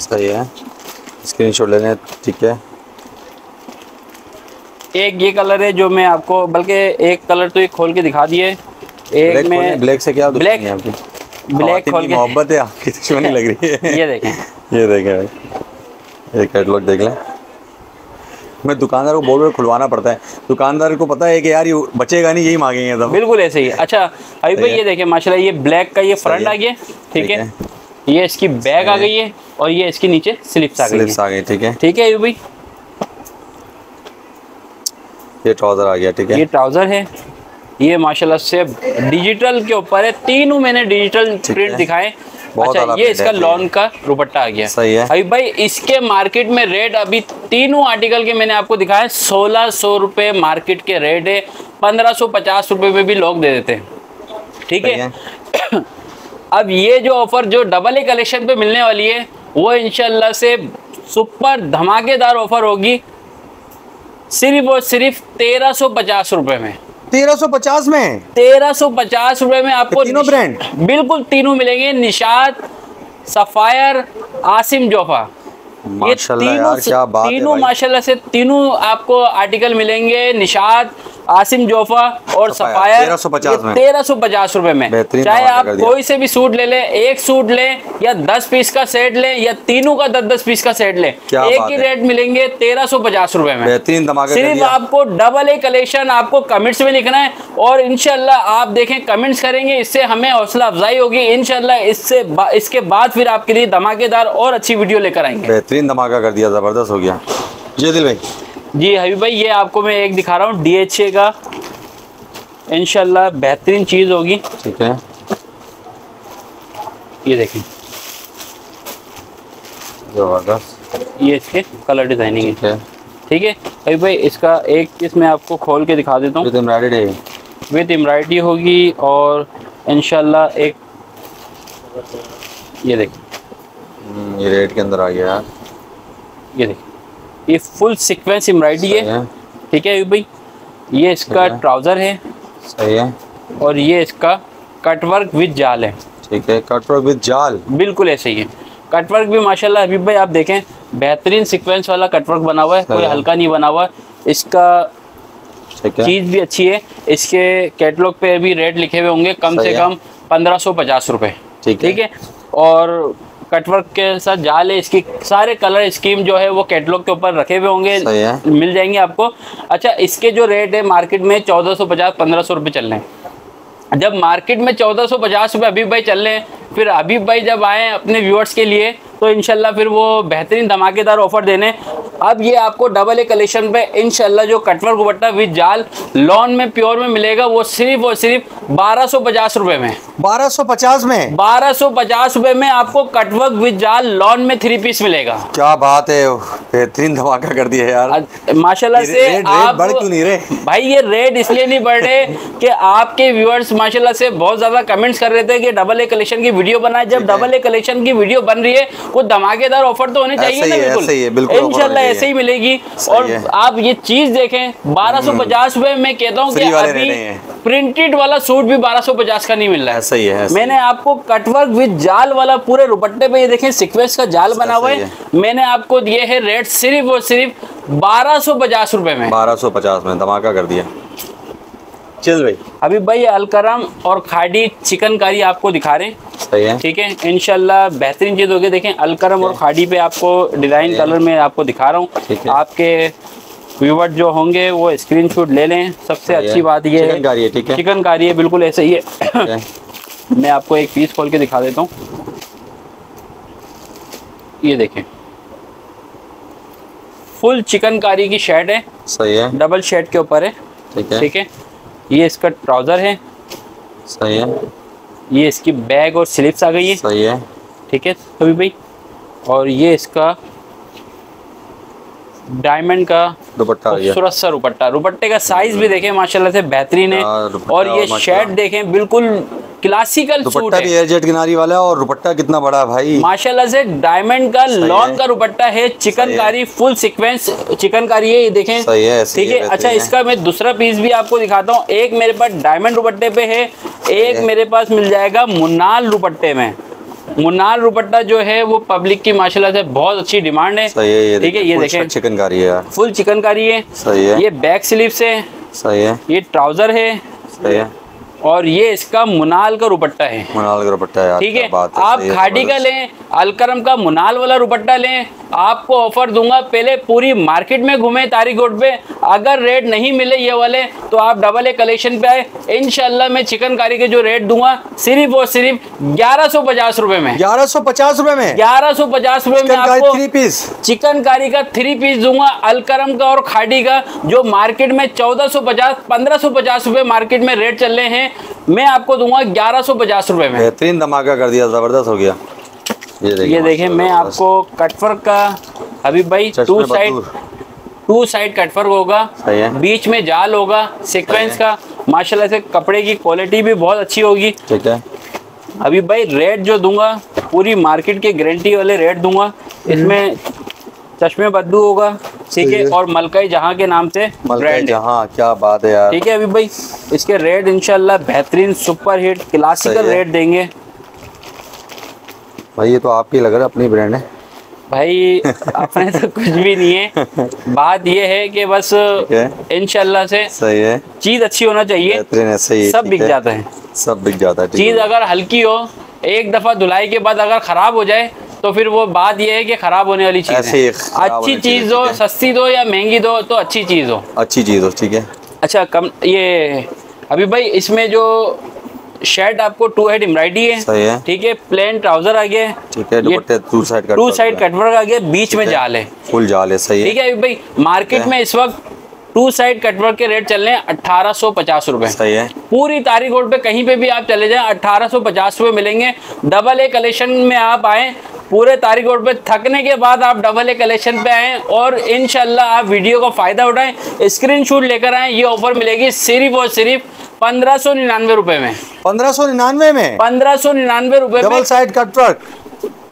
सही है, स्क्रीनशॉट ले लें, ठीक है। एक ये कलर है जो मैं आपको, बल्कि एक कलर तो ये खोल के दिखा दिए, एक में ब्लैक से क्या दुश्मनी है आपकी, ब्लैक खोल के मोहब्बत है आपकी दुश्मनी लग रही है। ये देखें ये देखें भाई, ये कैटलॉग देख लें, मैं दुकानदार को बोल खुलवाना पड़ता है, दुकानदार को पता है कि यार ये बचेगा नहीं, यही मांगेंगे तब, बिल्कुल ऐसे ही। अच्छा अभी भाई ये देखें माशाल्लाह ये ब्लैक का ये फ्रंट आ गया, ठीक है, ये इसकी बैग आ गई है और ये इसके नीचे स्लिप्स आ गई, ठीक है, ठीक है अभी भाई, ये ट्राउजर आ गया, ठीक है, ये ट्राउजर है, ये माशाल्लाह से डिजिटल के ऊपर है, तीनों मैंने डिजिटल प्रिंट दिखाए। अच्छा ये इसका लॉन का दुपट्टा आ गया, सही है। अभी भाई इसके मार्केट में रेट अभी तीनों आर्टिकल के मैंने आपको दिखाए 1600 रुपये मार्केट के रेट है, 1550 रुपये में भी लोग दे देते हैं, ठीक है। अब ये जो ऑफर जो डबल ए कलेक्शन पे मिलने वाली है वो इंशाल्लाह से सुपर धमाकेदार ऑफर होगी, सिर्फ और सिर्फ 1350 रुपये में, 1350 में, 1350 रुपए में आपको तीनों ब्रांड, बिल्कुल तीनों मिलेंगे, निशात, सफायर, आसिम जोफा, ये तीनों माशाल्लाह से तीनों आपको आर्टिकल मिलेंगे, निशात, आसिम जोफा और सफायर, 1350 रुपए में, चाहे आप कोई से भी सूट ले लें, एक सूट लें या 10 पीस का सेट लें या तीनों का 10-10 पीस का सेट लें, एक ही रेट मिलेंगे 1350 रुपए में। सिर्फ आपको डबल ए कलेक्शन आपको कमेंट्स में लिखना है और इंशाल्लाह आप देखें कमेंट्स करेंगे, इससे हमें हौसला अफजाई होगी, इंशाल्लाह इससे इसके बाद फिर आपके लिए धमाकेदार और अच्छी वीडियो लेकर आएंगे। बेहतरीन धमाका कर दिया, जबरदस्त हो गया जी दिल भाई जी। हबीब भाई ये आपको मैं एक दिखा रहा हूँ DHA का, इंशाल्लाह बेहतरीन चीज़ होगी, ठीक है, ये देखें जबरदस्त, ये इसके कलर डिजाइनिंग है, ठीक है हबीब भाई, इसका एक पीस मैं आपको खोल के दिखा देता हूँ, विद एम्ब्रॉयडरी, विद एम्ब्रॉयडरी होगी और इंशाल्लाह एक ये देखें, ये रेड के अंदर आ गया, ये देखें ये फुल सीक्वेंस एम्ब्रॉयडरी है, ठीक है भाई, ये इसका ट्राउजर है, सही है, और ये इसका कटवर्क विद जाल है, ठीक है, कटवर्क विद जाल, बिल्कुल ऐसे ही है, कटवर्क भी माशाल्लाह हबीब भाई आप देखें बेहतरीन सीक्वेंस वाला कटवर्क बना हुआ है, कोई हल्का नहीं बना हुआ, इसका चीज भी अच्छी है। इसके कैटलॉग पे भी रेट लिखे हुए होंगे कम से कम 1550 रुपए, ठीक है। और कटवर्क के साथ जाल है इसकी, सारे कलर स्कीम जो है वो कैटलॉग के ऊपर रखे हुए होंगे, मिल जाएंगे आपको। अच्छा, इसके जो रेट है मार्केट में 1450-1500 रुपये चल रहे हैं। जब मार्केट में 1450 रुपये अभी भाई चल रहे हैं, फिर अभी भाई जब आए अपने व्यूअर्स के लिए तो इंशाल्लाह फिर वो बेहतरीन धमाकेदार ऑफर देने। अब ये आपको डबल ए कलेक्शन पे इंशाल्लाह जो कटवर्क दुपट्टा विद जाल लॉन में प्योर में मिलेगा वो सिर्फ और सिर्फ 1250 रुपए में, 1250 रुपए में आपको कटवर्क विद जाल लॉन में 3 पीस मिलेगा। क्या बात है, बेहतरीन धमाका कर दिया यार माशाल्लाह से। आप बढ़ क्यों नहीं रहे भाई? ये रेट इसलिए नहीं बढ़ रहे कि आपके व्यूअर्स माशाल्लाह से बहुत ज्यादा कमेंट्स कर रहे थे कि डबल ए कलेक्शन की वीडियो बनाए। जब डबल ए कलेक्शन की वीडियो बन रही है कुछ धमाकेदार ऑफर तो होने चाहिए ना। बिल्कुल इंशाल्लाह ऐसे ही मिलेगी। और आप ये चीज देखें 1250 रुपए में, कहता हूँ कि अभी प्रिंटेड वाला सूट भी 1250 का नहीं मिल रहा है। सही है, मैंने आपको कटवर्क विद जाल वाला पूरे दुपट्टे पे ये देखें सीक्वेंस का जाल बना हुआ है। मैंने आपको दिए है रेट सिर्फ और सिर्फ 1250 रुपए में, 1250 में धमाका कर दिया। चल भाई अभी भाई अलकरम और खाड़ी चिकनकारी आपको दिखा रहे हैं, ठीक है। इंशाल्लाह बेहतरीन चीज होगी। देखें अलकरम और खाड़ी पे आपको डिजाइन कलर में आपको दिखा रहा हूँ। आपके व्यूवर जो होंगे वो स्क्रीनशॉट ले लें। सबसे अच्छी बात ये है चिकनकारी है, बिल्कुल ऐसे ही है। मैं आपको एक पीस खोल के दिखा देता हूँ, ये देखें फुल चिकनकारी की शेड है। सही है, डबल शेड के ऊपर है, ठीक है। ये इसका ट्राउजर है, सही है। ये इसकी बैग और स्लीव्स आ गई है, सही है, ठीक है कभी भाई। और ये इसका डायमंड का दुपट्टा, खूबसूरत सा दुपट्टा। दुपट्टे का साइज भी देखें माशाल्लाह से बेहतरीन है। और ये शर्ट देखें बिल्कुल क्लासिकल सूट है, एयरजेट किनारी वाला। और दुपट्टा कितना बड़ा है भाई माशाल्लाह से, डायमंड का लॉन का दुपट्टा है। चिकनकारी फुल सीक्वेंस चिकनकारी है, ये देखें, ठीक है। अच्छा, इसका मैं दूसरा पीस भी आपको दिखाता हूँ। एक मेरे पास डायमंड दुपट्टे पे है, एक मेरे पास मिल जाएगा मुनाल दुपट्टे में। मुनाल दुपट्टा जो है वो पब्लिक की माशाल्लाह से बहुत अच्छी डिमांड है, ठीक है। ये देखें चिकनकारी है, फुल चिकनकारी है। ये बैक स्लीव्स है, सही है। ये ट्राउजर है, सही है। और ये इसका मुनाल का दुपट्टा है, मुनाल का दुपट्टा है, ठीक है। आप खाड़ी का लें, अलकरम का मुनाल वाला दुपट्टा लें, आपको ऑफर दूंगा। पहले पूरी मार्केट में घूमें तारिक रोड पे, अगर रेट नहीं मिले ये वाले तो आप डबल ए कलेक्शन पे आए। इंशाल्लाह मैं चिकनकारी के जो रेट दूंगा सिर्फ और सिर्फ 1150 रुपए में, 1150 रुपए में, 1150 रुपए में आपको 3 पीस चिकनकारी का 3 पीस दूंगा। अलकरम का और खाड़ी का जो मार्केट में 1450-1550 रुपए मार्केट में रेट चल रहे हैं, मैं आपको दूंगा 1150 रुपए में। बेहतरीन धमाका कर दिया, जबरदस्त हो गया। ये देखें मैं आपको कटवर्क का अभी भाई टू साइड कटवर्क होगा, बीच में जाल होगा सीक्वेंस का। माशाल्लाह से कपड़े की क्वालिटी भी बहुत अच्छी होगी, ठीक है। अभी भाई रेट जो दूंगा पूरी मार्केट के गारंटी वाले रेट दूंगा। इसमें चश्मे बद्दू होगा, ठीक है। और मलका-ए-जहां के नाम से ब्रांड है, क्या बात है यार, ठीक है। अभी भाई इसके रेट इंशाल्लाह बेहतरीन सुपर हिट क्लासिकल रेट देंगे भाई। ये तो आपकी लग रहा है अपनी ब्रांड है भाई, अपने तो कुछ भी नहीं है। बात ये है कि बस इंशाल्लाह से सही है, चीज अच्छी होना चाहिए, सब बिक जाता है, सब बिक जाता है। चीज अगर हल्की हो, एक दफा धुलाई के बाद अगर खराब हो जाए तो फिर वो बात ये है कि खराब होने वाली चीज है। अच्छी चीज हो, सस्ती दो या महंगी दो, तो अच्छी चीज हो, अच्छी चीज हो, ठीक है। अच्छा कम ये अभी भाई इसमें जो शर्ट आपको 2 हेड एम्ब्रॉयडरी है, ठीक है। प्लेन ट्राउजर आ गया, ठीक है। दुपट्टे 2 साइड कटवर्क आ गया, बीच में जाल है, फुल जाल है, सही है, ठीक है। अभी भाई मार्केट में इस वक्त 2 साइड कटवर्क के रेट चल रहे हैं 1850 रुपए, सही है। पूरी तारिक रोड पे कहीं पे भी आप चले जाएं 1850 रुपए मिलेंगे। डबल ए कलेक्शन में आप आए, पूरे तारिक रोड पे थकने के बाद आप डबल ए कलेक्शन पे आएँ और इंशाल्लाह आप वीडियो का फायदा उठाएं, स्क्रीनशॉट लेकर आएँ। ये ऑफर मिलेगी सिर्फ और सिर्फ 1599 रुपए में, 1599 में, 1599 रुपए में। Double side cutwork,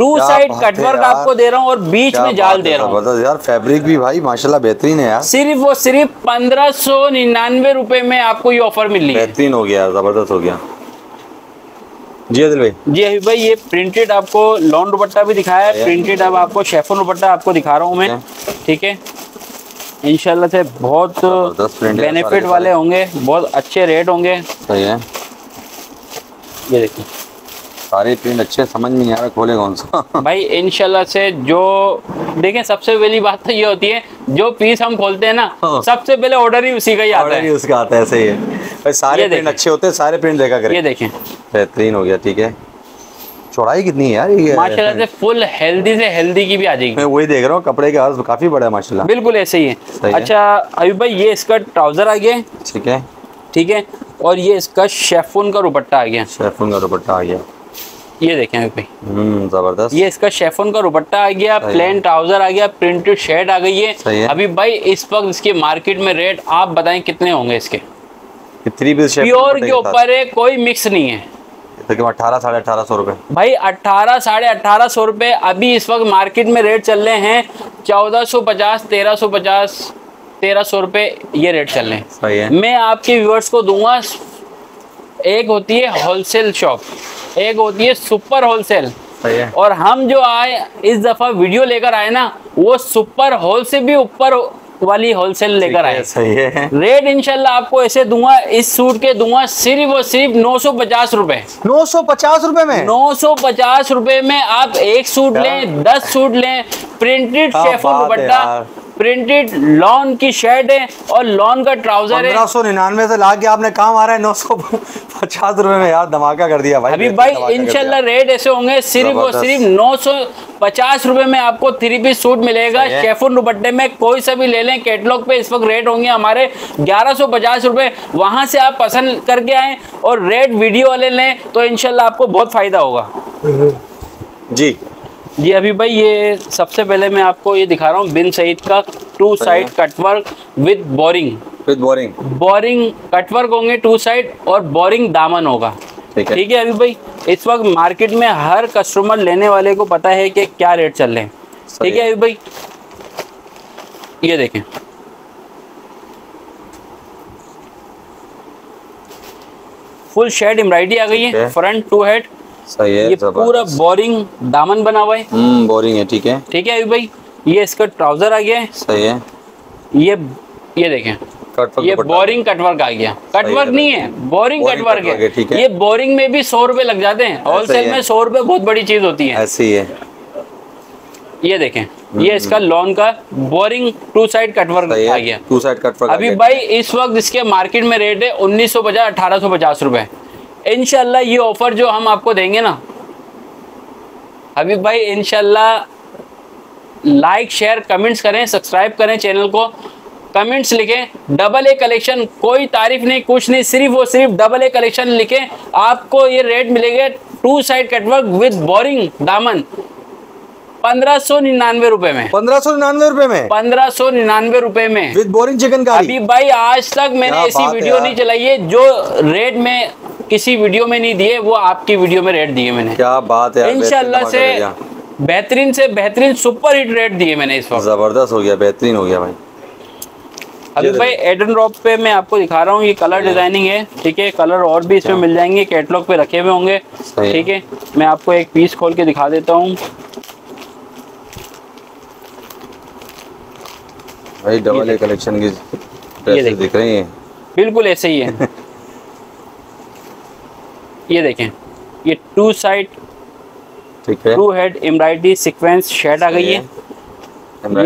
2 side cutwork आपको दे रहा हूँ और बीच में जाल दे रहा हूँ यार। फैब्रिक भी भाई माशाल्लाह बेहतरीन है यार। सिर्फ और सिर्फ 1599 रुपए में आपको ये ऑफर मिल रही है। बेहतरीन हो गया, जबरदस्त हो गया। जी आदिल भाई, जी अभी भाई ये प्रिंटेड आपको लॉन दुपट्टा भी दिखाया है, प्रिंटेड अब आपको शेफोन दुपट्टा आपको दिखा रहा हूँ मैं, ठीक है। इंशाल्लाह से बहुत बेनिफिट वाले होंगे, बहुत अच्छे रेट होंगे। सही है, ये देखिए सारे प्रिंट अच्छे, समझ में नहीं आ रहा खोले कौन सा भाई। इंशाल्लाह से जो देखें, सबसे पहली बात तो ये होती है जो पीस हम खोलते हैं ना, सबसे पहले ऑर्डर ही उसी का ही आता है, उसका आता है। सही है भाई, सारे प्रिंट अच्छे होते हैं, सारे प्रिंट देखा करें। ये देखें बेहतरीन हो गया। ठीक है, चौड़ाई कितनी है यार ये? माशाल्लाह से फुल हेल्दी से हेल्दी की भी आ जाएगी। मैं वही देख रहा हूँ, कपड़े का अर्ज काफी बड़ा है माशाल्लाह। बिल्कुल ऐसे ही है। अच्छा अभी भाई ये इसका ट्राउजर आ गया, ठीक है, ठीक है, और ये इसका शेफून का दुपट्टा आ गया, शेफून का दुपट्टा आ गया। ये देखें भाई, जबरदस्त, ये इसका शेफोन का दुपट्टा आ गया, प्लेन ट्राउजर आ गया, प्रिंटेड शर्ट आ गई है। अभी भाई इस वक्त इसके मार्केट में रेट आप बताएं कितने होंगे इसके? थ्री पीस प्योर के ऊपर है, कोई मिक्स नहीं है। 1800 साढ़े 1800 रुपए भाई, 1800 साढ़े 1800 रुपए अभी इस वक्त मार्केट में रेट चल रहे हैं। 1450 1350 1300 रुपए ये रेट चल रहे हैं। मैं आपके व्यूअर्स को दूंगा, एक होती है होलसेल शॉप, एक होती है सुपर होलसेल, और हम जो आए इस दफा वीडियो लेकर आए ना, वो सुपर होल से भी ऊपर वाली होलसेल लेकर आए। सही है, रेट इंशाल्लाह आपको ऐसे दूंगा, इस सूट के दूंगा सिर्फ और सिर्फ 950 रुपए। 950 रुपए में, 950 रुपए में आप एक सूट लें, 10 सूट लें। Printed chiffon dupatta, printed lawn की शर्ट है और लॉन का ट्राउजर है। 1599 से लाके आपने काम आ रहा है 950 रुपए में, यार धमाका कर दिया भाई। अभी भाई इंशाल्लाह रेट ऐसे होंगे सिर्फ और सिर्फ 950 रुपए में आपको थ्री पीस सूट मिलेगा। शेफोन दुपट्टे में कोई सा भी ले लें, कैटलॉग पे इस वक्त रेट होंगे हमारे 1150 रुपए। वहां से आप पसंद करके आए और रेट वीडियो वाले लें तो इंशाल्लाह आपको बहुत फायदा होगा जी। जी अभी भाई ये सबसे पहले मैं आपको ये दिखा रहा हूँ, बिन सईद का two side cutwork with boring, with boring, boring cutwork होंगे टू साइड और बोरिंग दामन होगा। ठीक है, ठीक है। अभी भाई इस वक्त मार्केट में हर कस्टमर लेने वाले को पता है कि क्या रेट चल रहे हैं। ठीक है अभी भाई ये देखें, फुल शेड एम्ब्रॉयडरी आ गई है, फ्रंट टू हेड। सही है, ये पूरा बोरिंग दामन बना हुआ है, बोरिंग है। ठीक है, ठीक है अभी भाई ये इसका ट्राउजर आ गया है। सही है, ये देखें ये बोरिंग कटवर्क आ गया, कटवर्क नहीं है, बोरिंग कटवर्क है। ठीक है, ये बोरिंग में भी 100 रुपए लग जाते हैं, होलसेल में 100 रुपए बहुत बड़ी चीज होती है। ऐसी है, ये देखें ये इसका लॉन का बोरिंग टू साइड कटवर्क आ गया, टू साइड कटवर्क। अभी भाई इस वक्त इसके मार्केट में रेट है 1950 1850 रुपए। इंशाल्लाह ये ऑफर जो हम आपको देंगे ना हबीब भाई, इंशाल्लाह लाइक शेयर कमेंट्स करें, सब्सक्राइब करें चैनल को, कमेंट्स लिखें डबल ए कलेक्शन, कोई तारीफ नहीं कुछ नहीं, सिर्फ और सिर्फ डबल ए कलेक्शन लिखें। आपको ये रेट मिलेगा two side cutwork with boring दामन 1599 रुपए में, 1599 रुपए में, 1599 रुपए में विद बोरिंग चिकन का। अभी भाई आज तक मैंने ऐसी वीडियो नहीं चलाई है जो रेट में किसी वीडियो में नहीं दिए, वो आपकी वीडियो में रेट दिए मैंने। क्या बात है, इंशाल्लाह से बेहतरीन सुपर हिट रेट दिए मैंने इस वक्त, जबरदस्त हो गया, बेहतरीन हो गया भाई। अभी भाई एड एंड ड्रॉप पे मैं आपको दिखा रहा हूँ, ये कलर डिजाइनिंग है। ठीक है, कलर और भी इसमें मिल जाएंगे, कैटलॉग पे रखे हुए होंगे। ठीक है, मैं आपको एक पीस खोल के दिखा देता हूँ भाई। डबल ए कलेक्शन की ड्रेसेस दिख रही हैं, बिल्कुल ऐसे ही है ये देखें, ये टू साइड, ठीक है, two head embroidery sequence shirt आ गई है। ये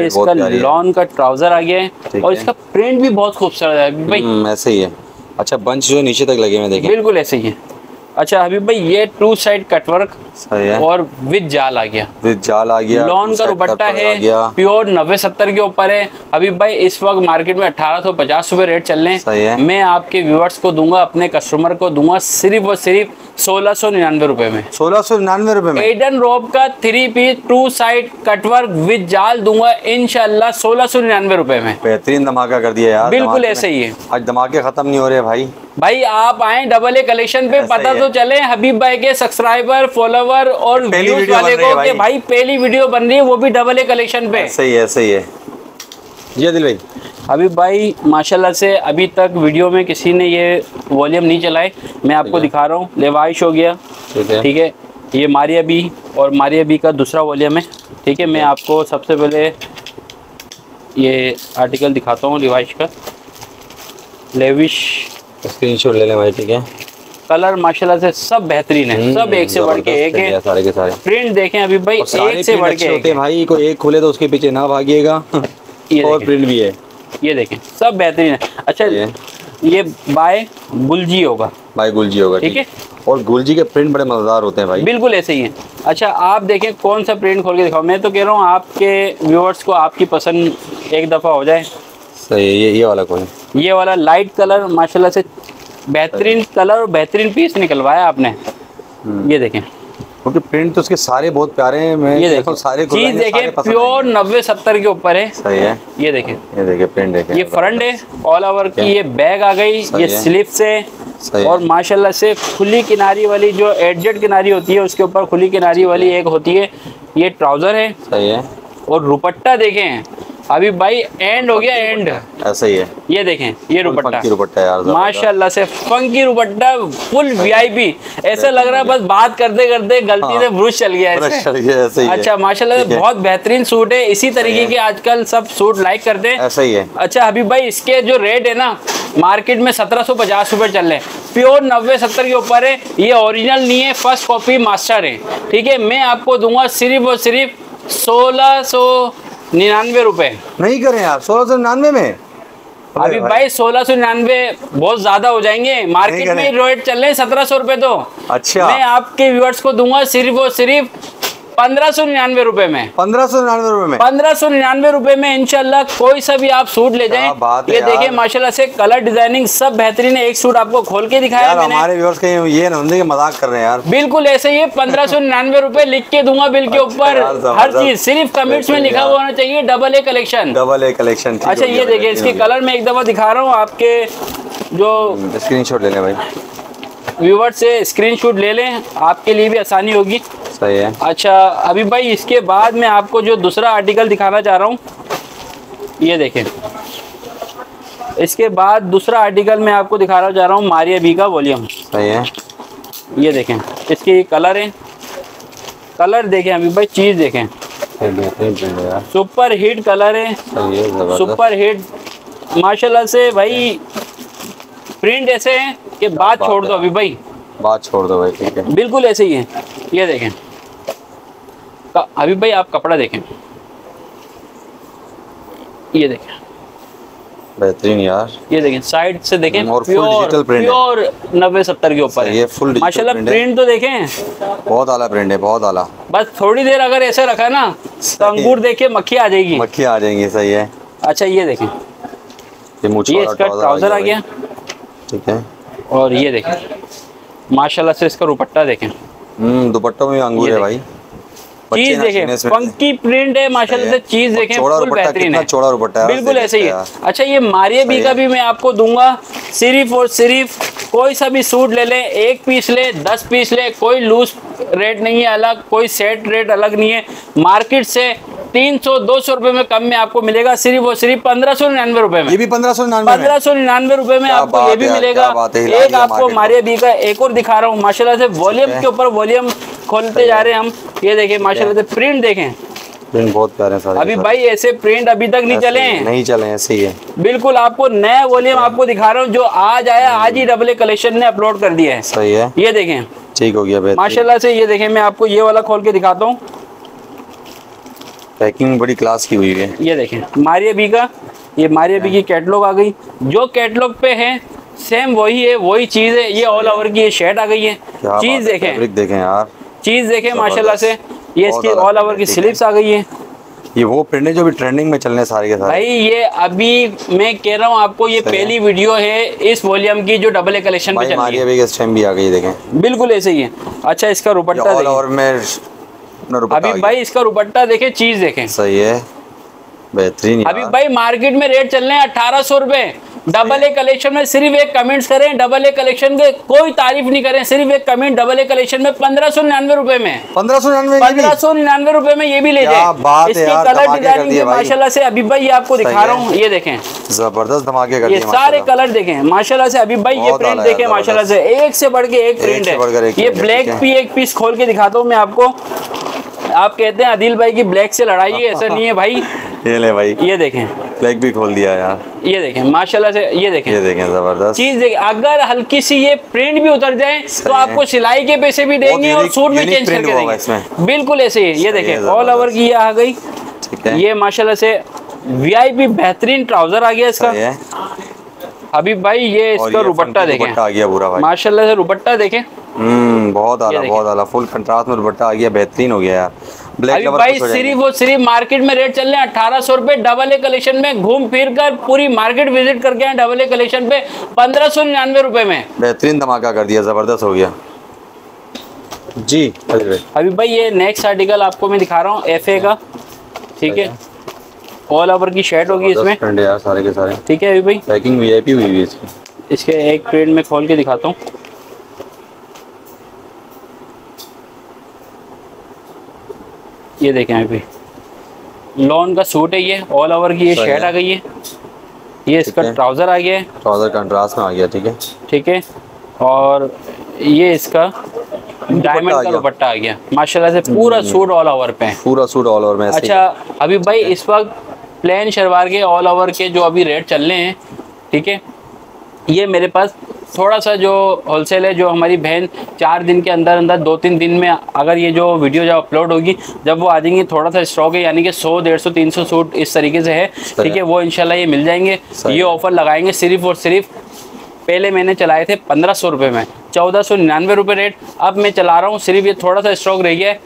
इसका लॉन का ट्राउजर आ गया है और इसका प्रिंट भी बहुत खूबसूरत है भाई, ऐसे ही है। अच्छा बंच जो नीचे तक लगे हुए देखें, बिल्कुल ऐसे ही है। अच्छा हबीब भाई ये टू साइड कटवर्क और विद जाल आ गया, विद जाल आ गया, लॉन का दुपट्टा है, प्योर 90-70 के ऊपर है। हबीब भाई इस वक्त मार्केट में 1850 रुपए रेट चल रहे हैं। मैं आपके व्यूअर्स को दूंगा, अपने कस्टमर को दूंगा सिर्फ और सिर्फ 1699 रुपए में, 1699 रुपए में एडन रोब का three piece two side cutwork with जाल दूंगा इंशाल्लाह 1699 रुपए में। बेहतरीन धमाका कर दिया यार, बिल्कुल ऐसे ही है, आज धमाके खत्म नहीं हो रहे भाई। भाई आप आए डबल ए कलेक्शन पे, पता तो चले हबीब भाई के सब्सक्राइबर फॉलोवर और व्यूज वाले को कि भाई पहली वीडियो बन रही है वो भी डबल ए कलेक्शन पे। सही है, सही है जी आदिल भाई। हबीब भाई माशाल्लाह से अभी तक वीडियो में किसी ने ये वॉल्यूम नहीं चलाए, मैं आपको दिखा रहा हूँ। लेवाइश हो गया, ठीक है, ये मारिया बी और मारिया बी का दूसरा वॉल्यूम है। ठीक है, मैं आपको सबसे पहले ये आर्टिकल दिखाता हूँ लिवाइश का, लेविश स्क्रीनशॉट ले लें भाई, ठीक है। कलर माशाल्लाह से सब बेहतरीन है, सब एक से बढ़ के एक है, सारे के सारे प्रिंट देखें अभी भाई, एक से बढ़ के एक है भाई, कोई एक खोले तो उसके पीछे ना भागिएगा। और प्रिंट भी है, ये देखें सब बेहतरीन है। अच्छा ये बाय गुलजी होगा, बाय गुलजी होगा, ठीक है। और गुलजी के प्रिंट बड़े मजेदार होते हैं भाई, बिल्कुल ऐसे ही हैं। अच्छा आप देखें कौन सा प्रिंट खोल के दिखाओ, मैं तो कह रहा हूँ आपके व्यूअर्स को आपकी पसंद एक दफ़ा हो जाए। सही है, ये वाला कौन, ये वाला लाइट कलर माशाल्लाह से बेहतरीन कलर और बेहतरीन पीस निकलवाया आपने। ये देखें क्योंकि प्रिंट तो उसके सारे बहुत प्यारे हैं, मैं ये देखो सारे चीज़ देखें प्योर 90-70 के ऊपर है। सही है, ये देखें, ये देखें प्रिंट देखें, ये फ्रंट है ऑल ओवर की, ये बैग आ गई, ये स्लीव्स है, और माशाल्लाह से खुली किनारी वाली जो एडजस्ट किनारी होती है उसके ऊपर खुली किनारी वाली एक होती है, ये ट्राउजर है। सही है, और दुपट्टा देखें अभी भाई, एंड हो गया एंड, ऐसा ही है। ये देखें ये दुपट्टा यार माशाल्लाह से फंकी दुपट्टा, फुल वीआईपी, ऐसा लग रहा है बस बात करते करते गलती से ब्रश चल गया ऐसे। अच्छा माशाल्लाह बहुत बेहतरीन सूट है, इसी तरीके के आजकल सब सूट लाइक करते हैं, ऐसा ही है। अच्छा हबीब भाई इसके जो रेट है ना मार्केट में 1750 रुपए चल रहे हैं, प्योर 90-70 के ऊपर है, ये ओरिजिनल नहीं है, फर्स्ट कॉपी मास्टर है, ठीक है। मैं आपको दूंगा सिर्फ और सिर्फ 1699 रुपए। नहीं करें आप 1699 में अभी भाई, 1699 बहुत ज्यादा हो जाएंगे, मार्केट में रेट चल रहे 1700 रुपए, तो अच्छा मैं आपके व्यूअर्स को दूंगा सिर्फ और सिर्फ 1599 रुपए में, 1599 रुपए में, 1599 रुपए में इंशाल्लाह कोई सा भी आप सूट ले जाएं। ये देखिए माशाल्लाह से कलर डिजाइनिंग सब बेहतरीन है, एक सूट आपको खोल के दिखाया मैंने। हमारे व्यूअर्स के ये ना होंगे मजाक कर रहे हैं यार, बिल्कुल ऐसे ही 1599 रुपए लिख के दूंगा बिल के ऊपर, हर चीज सिर्फ कमेंट्स में लिखा हुआ होना चाहिए double A collection, double A collection. अच्छा ये देखिए इसके कलर में एक दफा दिखा रहा हूँ आपके जो स्क्रीनशॉट ले लें भाई, व्यूवर्स से स्क्रीनशॉट ले लें, आपके लिए भी आसानी होगी। सही है। अच्छा अभी भाई इसके बाद मैं आपको जो दूसरा आर्टिकल दिखाना चाह रहा हूँ, ये देखें इसके बाद दूसरा आर्टिकल मैं आपको दिखाना चाह रहा हूँ, मारिया बी का वॉल्यूम। सही है, ये देखें इसके कलर हैं, कलर देखें अभी भाई, चीज़ देखें सुपर हिट कलर है, सुपर हिट माशाल्लाह से भाई, प्रिंट ऐसे हैं कि बात छोड़ दो अभी भाई, बात छोड़ दो भाई, ठीक है बिल्कुल ऐसे ही है। ये देखें अभी भाई आप कपड़ा देखें, ये देखें बेहतरीन यार, ये देखें साइड से देखें, प्योर प्योर 90-70 के ऊपर है, फुल माशाल्लाह प्रिंट तो देखें बहुत आला प्रिंट है, बहुत आला। बस थोड़ी देर अगर ऐसे रखा ना तो अंगूर देखे मक्खी आ जाएगी, मक्खी आ जाएंगी। सही है। अच्छा ये देखें ये इसका ट्राउजर आ गया, ठीक है, और ये देखें माशाल्लाह से इसका दुपट्टा देखें, दुपट्टों में अंगूर है भाई, चीज देखें फंकी प्रिंट है माशाल्लाह से, चीज देखें फुल बेहतरीन है, चौड़ा दुपट्टा है बिल्कुल ऐसे ही है। अच्छा ये मारिया बी का भी मैं आपको दूंगा सिर्फ और सिर्फ, कोई सा भी सूट ले लें, एक पीस ले 10 पीस ले, कोई लूज रेट नहीं है अलग, कोई सेट रेट अलग नहीं है, मार्केट से 300-200 रुपए में कम में आपको मिलेगा सिर्फ और सिर्फ 1599 रुपए में, ये भी 1599 रुपए में आपको ये भी मिलेगा। एक आपको मारिया बी का एक और दिखा रहा हूँ माशाल्लाह से, वॉल्यूम के ऊपर वॉल्यूम खोलते जा रहे हैं हम, ये देखें माशाल्लाह से प्रिंट देखें, प्रिंट बहुत प्यारे सारे अभी भाई, ऐसे प्रिंट अभी तक नहीं चले हैं, नहीं चले ऐसे ही है बिल्कुल। आपको नया वॉल्यूम आपको दिखा रहा हूँ जो आज आया, आज ही डबल ए कलेक्शन ने अपलोड कर दिया है। सही है, ये देखें ठीक हो गया माशाल्लाह से। ये देखें मैं आपको ये वाला खोल के दिखाता हूँ, पैकिंग बड़ी क्लास की हुई है। ये देखें मारिया बी का, ये मारिया बी की कैटलॉग आ गई, जो कैटलॉग पे है सेम वही है, वही चीज़ है, ये ऑल ओवर की ये शर्ट आ गई है, चीज़ देखें, देखें यार चीज़ देखें माशाल्लाह से, ये इसकी ऑल ओवर की स्लीव्स आ गई है, ये वो प्रिंट है जो भी ट्रेंडिंग में चलने सारे के सारे भाई। ये अभी मैं कह रहा हूँ आपको ये पहली वीडियो है इस वॉल्यूम की जो डबल ए कलेक्शन में चल रही है, भी आ गई देखें बिल्कुल ऐसे ही है। अच्छा इसका दुपट्टा ऑल ओवर में अभी भाई, इसका दुपट्टा देखें, चीज देखें सही है बेहतरीन। अभी भाई मार्केट में रेट चल रहे हैं 1800 रुपए, डबल ए कलेक्शन में सिर्फ एक कमेंट्स करें, डबल ए कलेक्शन के कोई तारीफ नहीं करें, सिर्फ एक कमेंट डबल ए कलेक्शन में 1599 रुपए में, 1599 रुपए में ये भी ले जाए। इसकी कलर डिजाइनिंग माशाल्लाह से अभी भाई, ये आपको दिखा रहा हूँ, ये देखें जबरदस्त धमाके कर दिए, सारे कलर देखें माशाल्लाह से अभी भाई, ये प्रिंट देखें माशाल्लाह से एक से बढ़ के एक प्रिंट है। ये ब्लैक भी एक पीस खोल के दिखाता हूँ मैं आपको, आप कहते हैं आदिल भाई की ब्लैक से लड़ाई है, ऐसा नहीं है भाई, ये ले भाई ये देखें फ्लैग भी खोल दिया यार, ये देखें माशाल्लाह से, ये देखें जबरदस्त चीज देखें। अगर हल्की सी ये प्रिंट भी उतर जाए तो आपको सिलाई के पैसे भी देंगे और सूट भी चेंज करके देंगे, बिल्कुल ऐसे ही। ये देखें ऑल ओवर की आ गई, ये माशाल्लाह से वीआईपी बेहतरीन ट्राउजर आ गया इसका। हबीब भाई ये इसका रुपट्टा देखें, आ गया पूरा भाई माशाल्लाह से, रुपट्टा देखें बहुत आला, बहुत आला फुल कंट्रास्ट में रुपट्टा आ गया, बेहतरीन हो गया यार। अभी भाई सिर्फ वो सिर्फ मार्केट में रेट चल रहे हैं 1800 रुपए। डबल ए कलेक्शन में घूम फिर कर पूरी मार्केट विजिट करके आए, डबल ए कलेक्शन पे 1599 रुपए में बेहतरीन धमाका कर दिया, जबरदस्त हो गया जी। अभी भाई ये नेक्स्ट आर्टिकल आपको मैं दिखा रहा हूँ एफए का, ठीक है, ऑल ओवर की शर्ट होगी इसमें सारे के सारे, ठीक है। अभी भाई पैकिंग वीआईपी हुई है इसकी, इसके एक प्रिंट में खोल के दिखाता हूँ, ये देखें अभी लॉन का सूट है, ये ऑल ओवर की ये शर्ट आ गई है, ये इसका ट्राउजर आ गया है, ट्राउजर कंट्रास्ट में आ गया, ठीक है, ठीक है। और ये इसका डायमंड का दुपट्टा आ गया माशाल्लाह से, पूरा सूट ऑल ओवर पे, पूरा सूट ऑल ओवर में। अच्छा अभी भाई इस वक्त प्लेन शलवार के ऑल ओवर के जो अभी रेट चल रहे हैं, ठीक है, ये मेरे पास थोड़ा सा जो होलसेल है, जो हमारी बहन 4 दिन के अंदर अंदर 2-3 दिन में अगर ये जो वीडियो जब अपलोड होगी, जब वो आ जाएंगी, थोड़ा सा स्टॉक है, यानी कि 100, 150, 300 सूट इस तरीके से है, ठीक है, वो इंशाल्लाह ये मिल जाएंगे। ये ऑफर लगाएंगे सिर्फ और सिर्फ, पहले मैंने चलाए थे 1500 रुपये में, 1499 रुपये रेट, अब मैं चला रहा हूँ सिर्फ, ये थोड़ा सा स्टॉक रह गया है,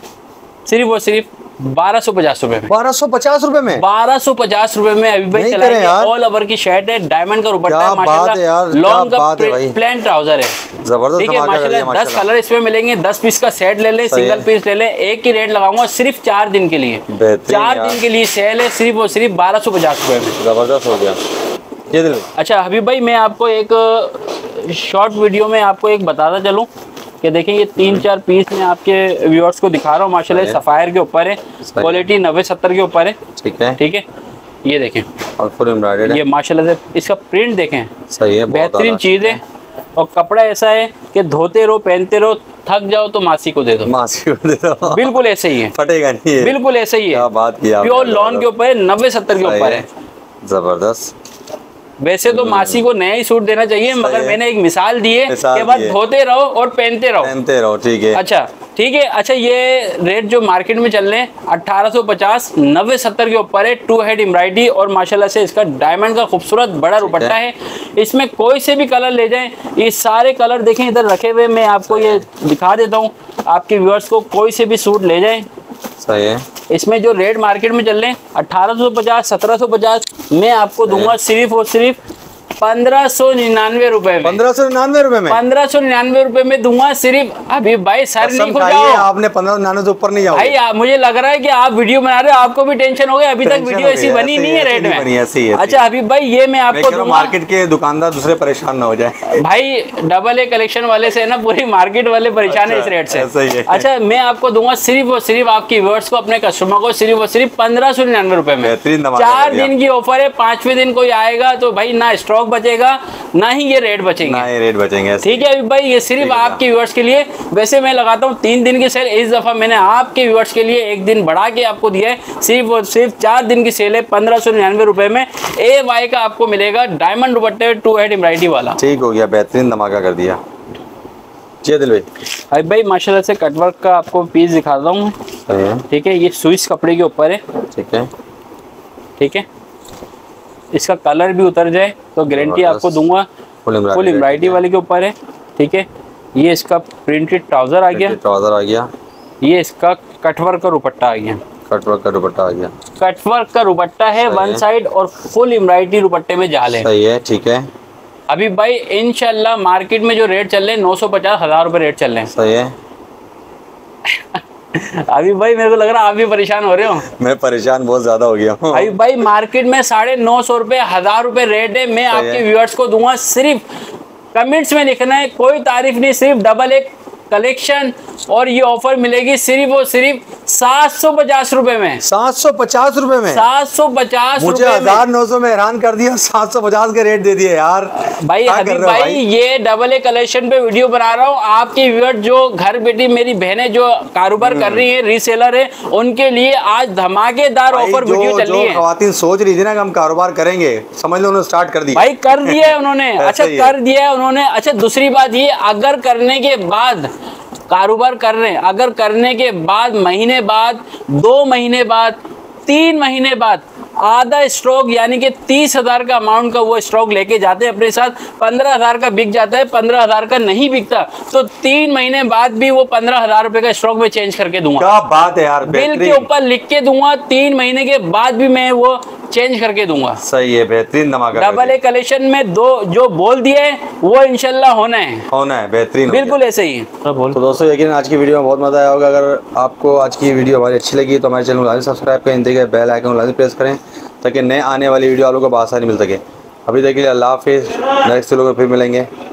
सिर्फ और सिर्फ 1250 रुपए में, 1250 रुपए में, 1250 रुपए में। अभी भाई चलाएंगे, ऑल ओवर की शर्ट है, डायमंड का दुपट्टा है माशाल्लाह, लॉन्ग का प्लेन ट्राउजर है, जबरदस्त ठीक है माशाल्लाह। 10 कलर इसमें मिलेंगे, 10 पीस का सेट ले लें, सिंगल पीस ले लें, एक ही रेट लगाऊंगा सिर्फ 4 दिन के लिए, 4 दिन के लिए सेल है सिर्फ और सिर्फ 1250 रुपए में, जबरदस्त हो गया ये। अच्छा हबीब भाई मैं आपको एक शॉर्ट वीडियो में आपको एक बताता चलूँ कि देखें, ये 3-4 पीस में आपके व्यूअर्स को दिखा रहा हूँ माशाल्लाह, सफायर के ऊपर है, क्वालिटी 90-70 के ऊपर है, ठीक है, ठीक है। ये देखें और फुल एम्ब्रॉयडर्ड है ये माशाल्लाह से, इसका प्रिंट देखें सही है, बेहतरीन चीज़ है, और कपड़ा ऐसा है कि धोते रहो, पहनते रहो, थक जाओ तो मासी को दे दो, मासी को दे दो, बिल्कुल ऐसे ही है, फटेगा नहीं, बिल्कुल ऐसे ही है, प्योर लॉन के ऊपर है, 90-70 के ऊपर है, जबरदस्त। वैसे तो मासी को नया ही सूट देना चाहिए, मगर मैंने एक मिसाल दी है कि बस धोते रहो और पहनते रहो, पहनते रहो, ठीक है। अच्छा ठीक है, अच्छा ये रेट जो मार्केट में चल रहे हैं 1850, 90-70 के ऊपर है, 2 हेड एम्ब्रॉयडरी और माशाल्लाह से इसका डायमंड का खूबसूरत बड़ा दुपट्टा है, इसमें कोई से भी कलर ले जाएं, ये सारे कलर देखें इधर रखे हुए, मैं आपको ये दिखा देता हूँ आपके व्यूअर्स को, कोई से भी सूट ले जाएं, सही है। इसमें जो रेट मार्केट में चल रहे हैं 1850, 1750, मैं आपको दूंगा सिर्फ और सिर्फ 1599 रुपए में, 1599 रुपए में, 1599 रुपए में दूंगा सिर्फ। अभी भाई सर नहीं खुल जाओ, आपने 1599 से ऊपर नहीं जाओ भाई, मुझे लग रहा है कि आप वीडियो बना रहे हो, आपको भी टेंशन हो गई, अभी तक वीडियो ऐसी बनी नहीं है रेट में। अच्छा हबीब भाई ये मैं आपको मार्केट के दुकानदार दूसरे परेशान ना हो जाए भाई, डबल ए कलेक्शन वाले से ना पूरी मार्केट वाले परेशान है इस रेट से। अच्छा मैं आपको दूंगा सिर्फ और सिर्फ आपकी व्यूअर्स को, अपने कस्टमर को सिर्फ और सिर्फ 1599 रुपए में, 4 दिन की ऑफर है, 5वें दिन कोई आएगा तो भाई ना स्टॉक बचेगा ना ही ये रेट बचेंगे, ना ये रेट बचेंगे, ठीक है भाई, ये सिर्फ आपके व्यूअर्स के लिए। वैसे मैं लगाता हूँ 3 दिन की सेल, इस दफा मैंने आपके व्यूअर्स के लिए 1 दिन बढ़ा के आपको दिया है, सिर्फ और सिर्फ 4 दिन की सेल है 1599 रुपए में। ए वाई का आपको मिलेगा डायमंड दुपट्टे, 2 हेड एम्ब्रॉयडरी वाला, ठीक हो गया, बेहतरीन धमाका कर दिया। अभी भाई माशाल्लाह से कटवर्क का आपको पीस दिखाता हूँ, ठीक है, ये स्विच कपड़े के ऊपर है, ठीक है, ठीक है, इसका कलर भी उतर जाए तो गारंटी आपको दूंगा, फुल एम्ब्रॉयडरी वाले के ऊपर है, ठीक है। ये इसका प्रिंटेड ट्राउजर आ गया, ट्राउजर आ गया, ये इसका कटवर्क का दुपट्टा आ गया, कटवर्क का दुपट्टा आ गया, कटवर्क का दुपट्टा है 1 साइड और फुल एम्ब्रॉयडरी दुपट्टे में जाल है, सही है, ठीक है। अभी भाई इंशाल्लाह मार्केट में जो रेट चल रहे हैं 950-1000 रुपए रेट चल रहे हैं, सही है। अभी भाई मेरे को लग रहा है आप भी परेशान हो रहे हो, मैं परेशान बहुत ज्यादा हो गया हूँ। अभी भाई मार्केट में 950 रुपए, 1000 रुपए रेट है, मैं आपके व्यूअर्स को दूंगा, सिर्फ कमेंट्स में लिखना है, कोई तारीफ नहीं, सिर्फ डबल ए कलेक्शन और ये ऑफर मिलेगी सिर्फ और सिर्फ 750 रुपए में। 750 रुपए में 750। मुझे 1900 में हैरान कर दिया, 750 के रेट दे दिए यार। भाई हबीब भाई ये डबल ए कलेक्शन पे वीडियो बना रहा हूँ, आपके व्यूअर जो घर बैठी मेरी बहनें जो कारोबार कर रही है, रीसेलर है, उनके लिए आज धमाकेदार ऑफर वीडियो चल रही है। खवातीन सोच रही थी ना कि हम कारोबार करेंगे, समझ लो उन्होंने स्टार्ट कर दिया। भाई कर दिया है उन्होंने, अच्छा कर दिया है उन्होंने। अच्छा दूसरी बात ये, अगर करने के बाद कारोबार कर रहे हैं, अगर करने के बाद महीने बाद, 2 महीने बाद, 3 महीने बाद आधा स्टॉक यानी कि 30,000 का अमाउंट का वो स्टॉक लेके जाते हैं अपने साथ, 15,000 का बिक जाता है, 15,000 का नहीं बिकता तो 3 महीने बाद भी वो 15,000 रुपए का स्टॉक में चेंज करके दूंगा। क्या बात है यार, बिल के ऊपर लिख के दूंगा, 3 महीने के बाद भी मैं वो चेंज करके दूंगा। सही है, बेहतरीन धमाका। डबल ए कलेक्शन में दो जो बोल दिए वो इंशाल्लाह होना है, होना है, बेहतरीन, बिल्कुल ऐसे ही। तो दोस्तों यकीन आज की वीडियो में बहुत मजा आया होगा। अगर आपको आज की वीडियो हमारी अच्छी लगी तो हमारे चैनल को लाजमी सब्सक्राइब करें, देखिए बेल आइकन लाजमी प्रेस करें ताकि नए आने वाली वीडियो आप लोगों को आसानी मिल सके। अभी तक के लिए अल्लाह हाफिज़, नेक्स्ट लोग फिर मिलेंगे।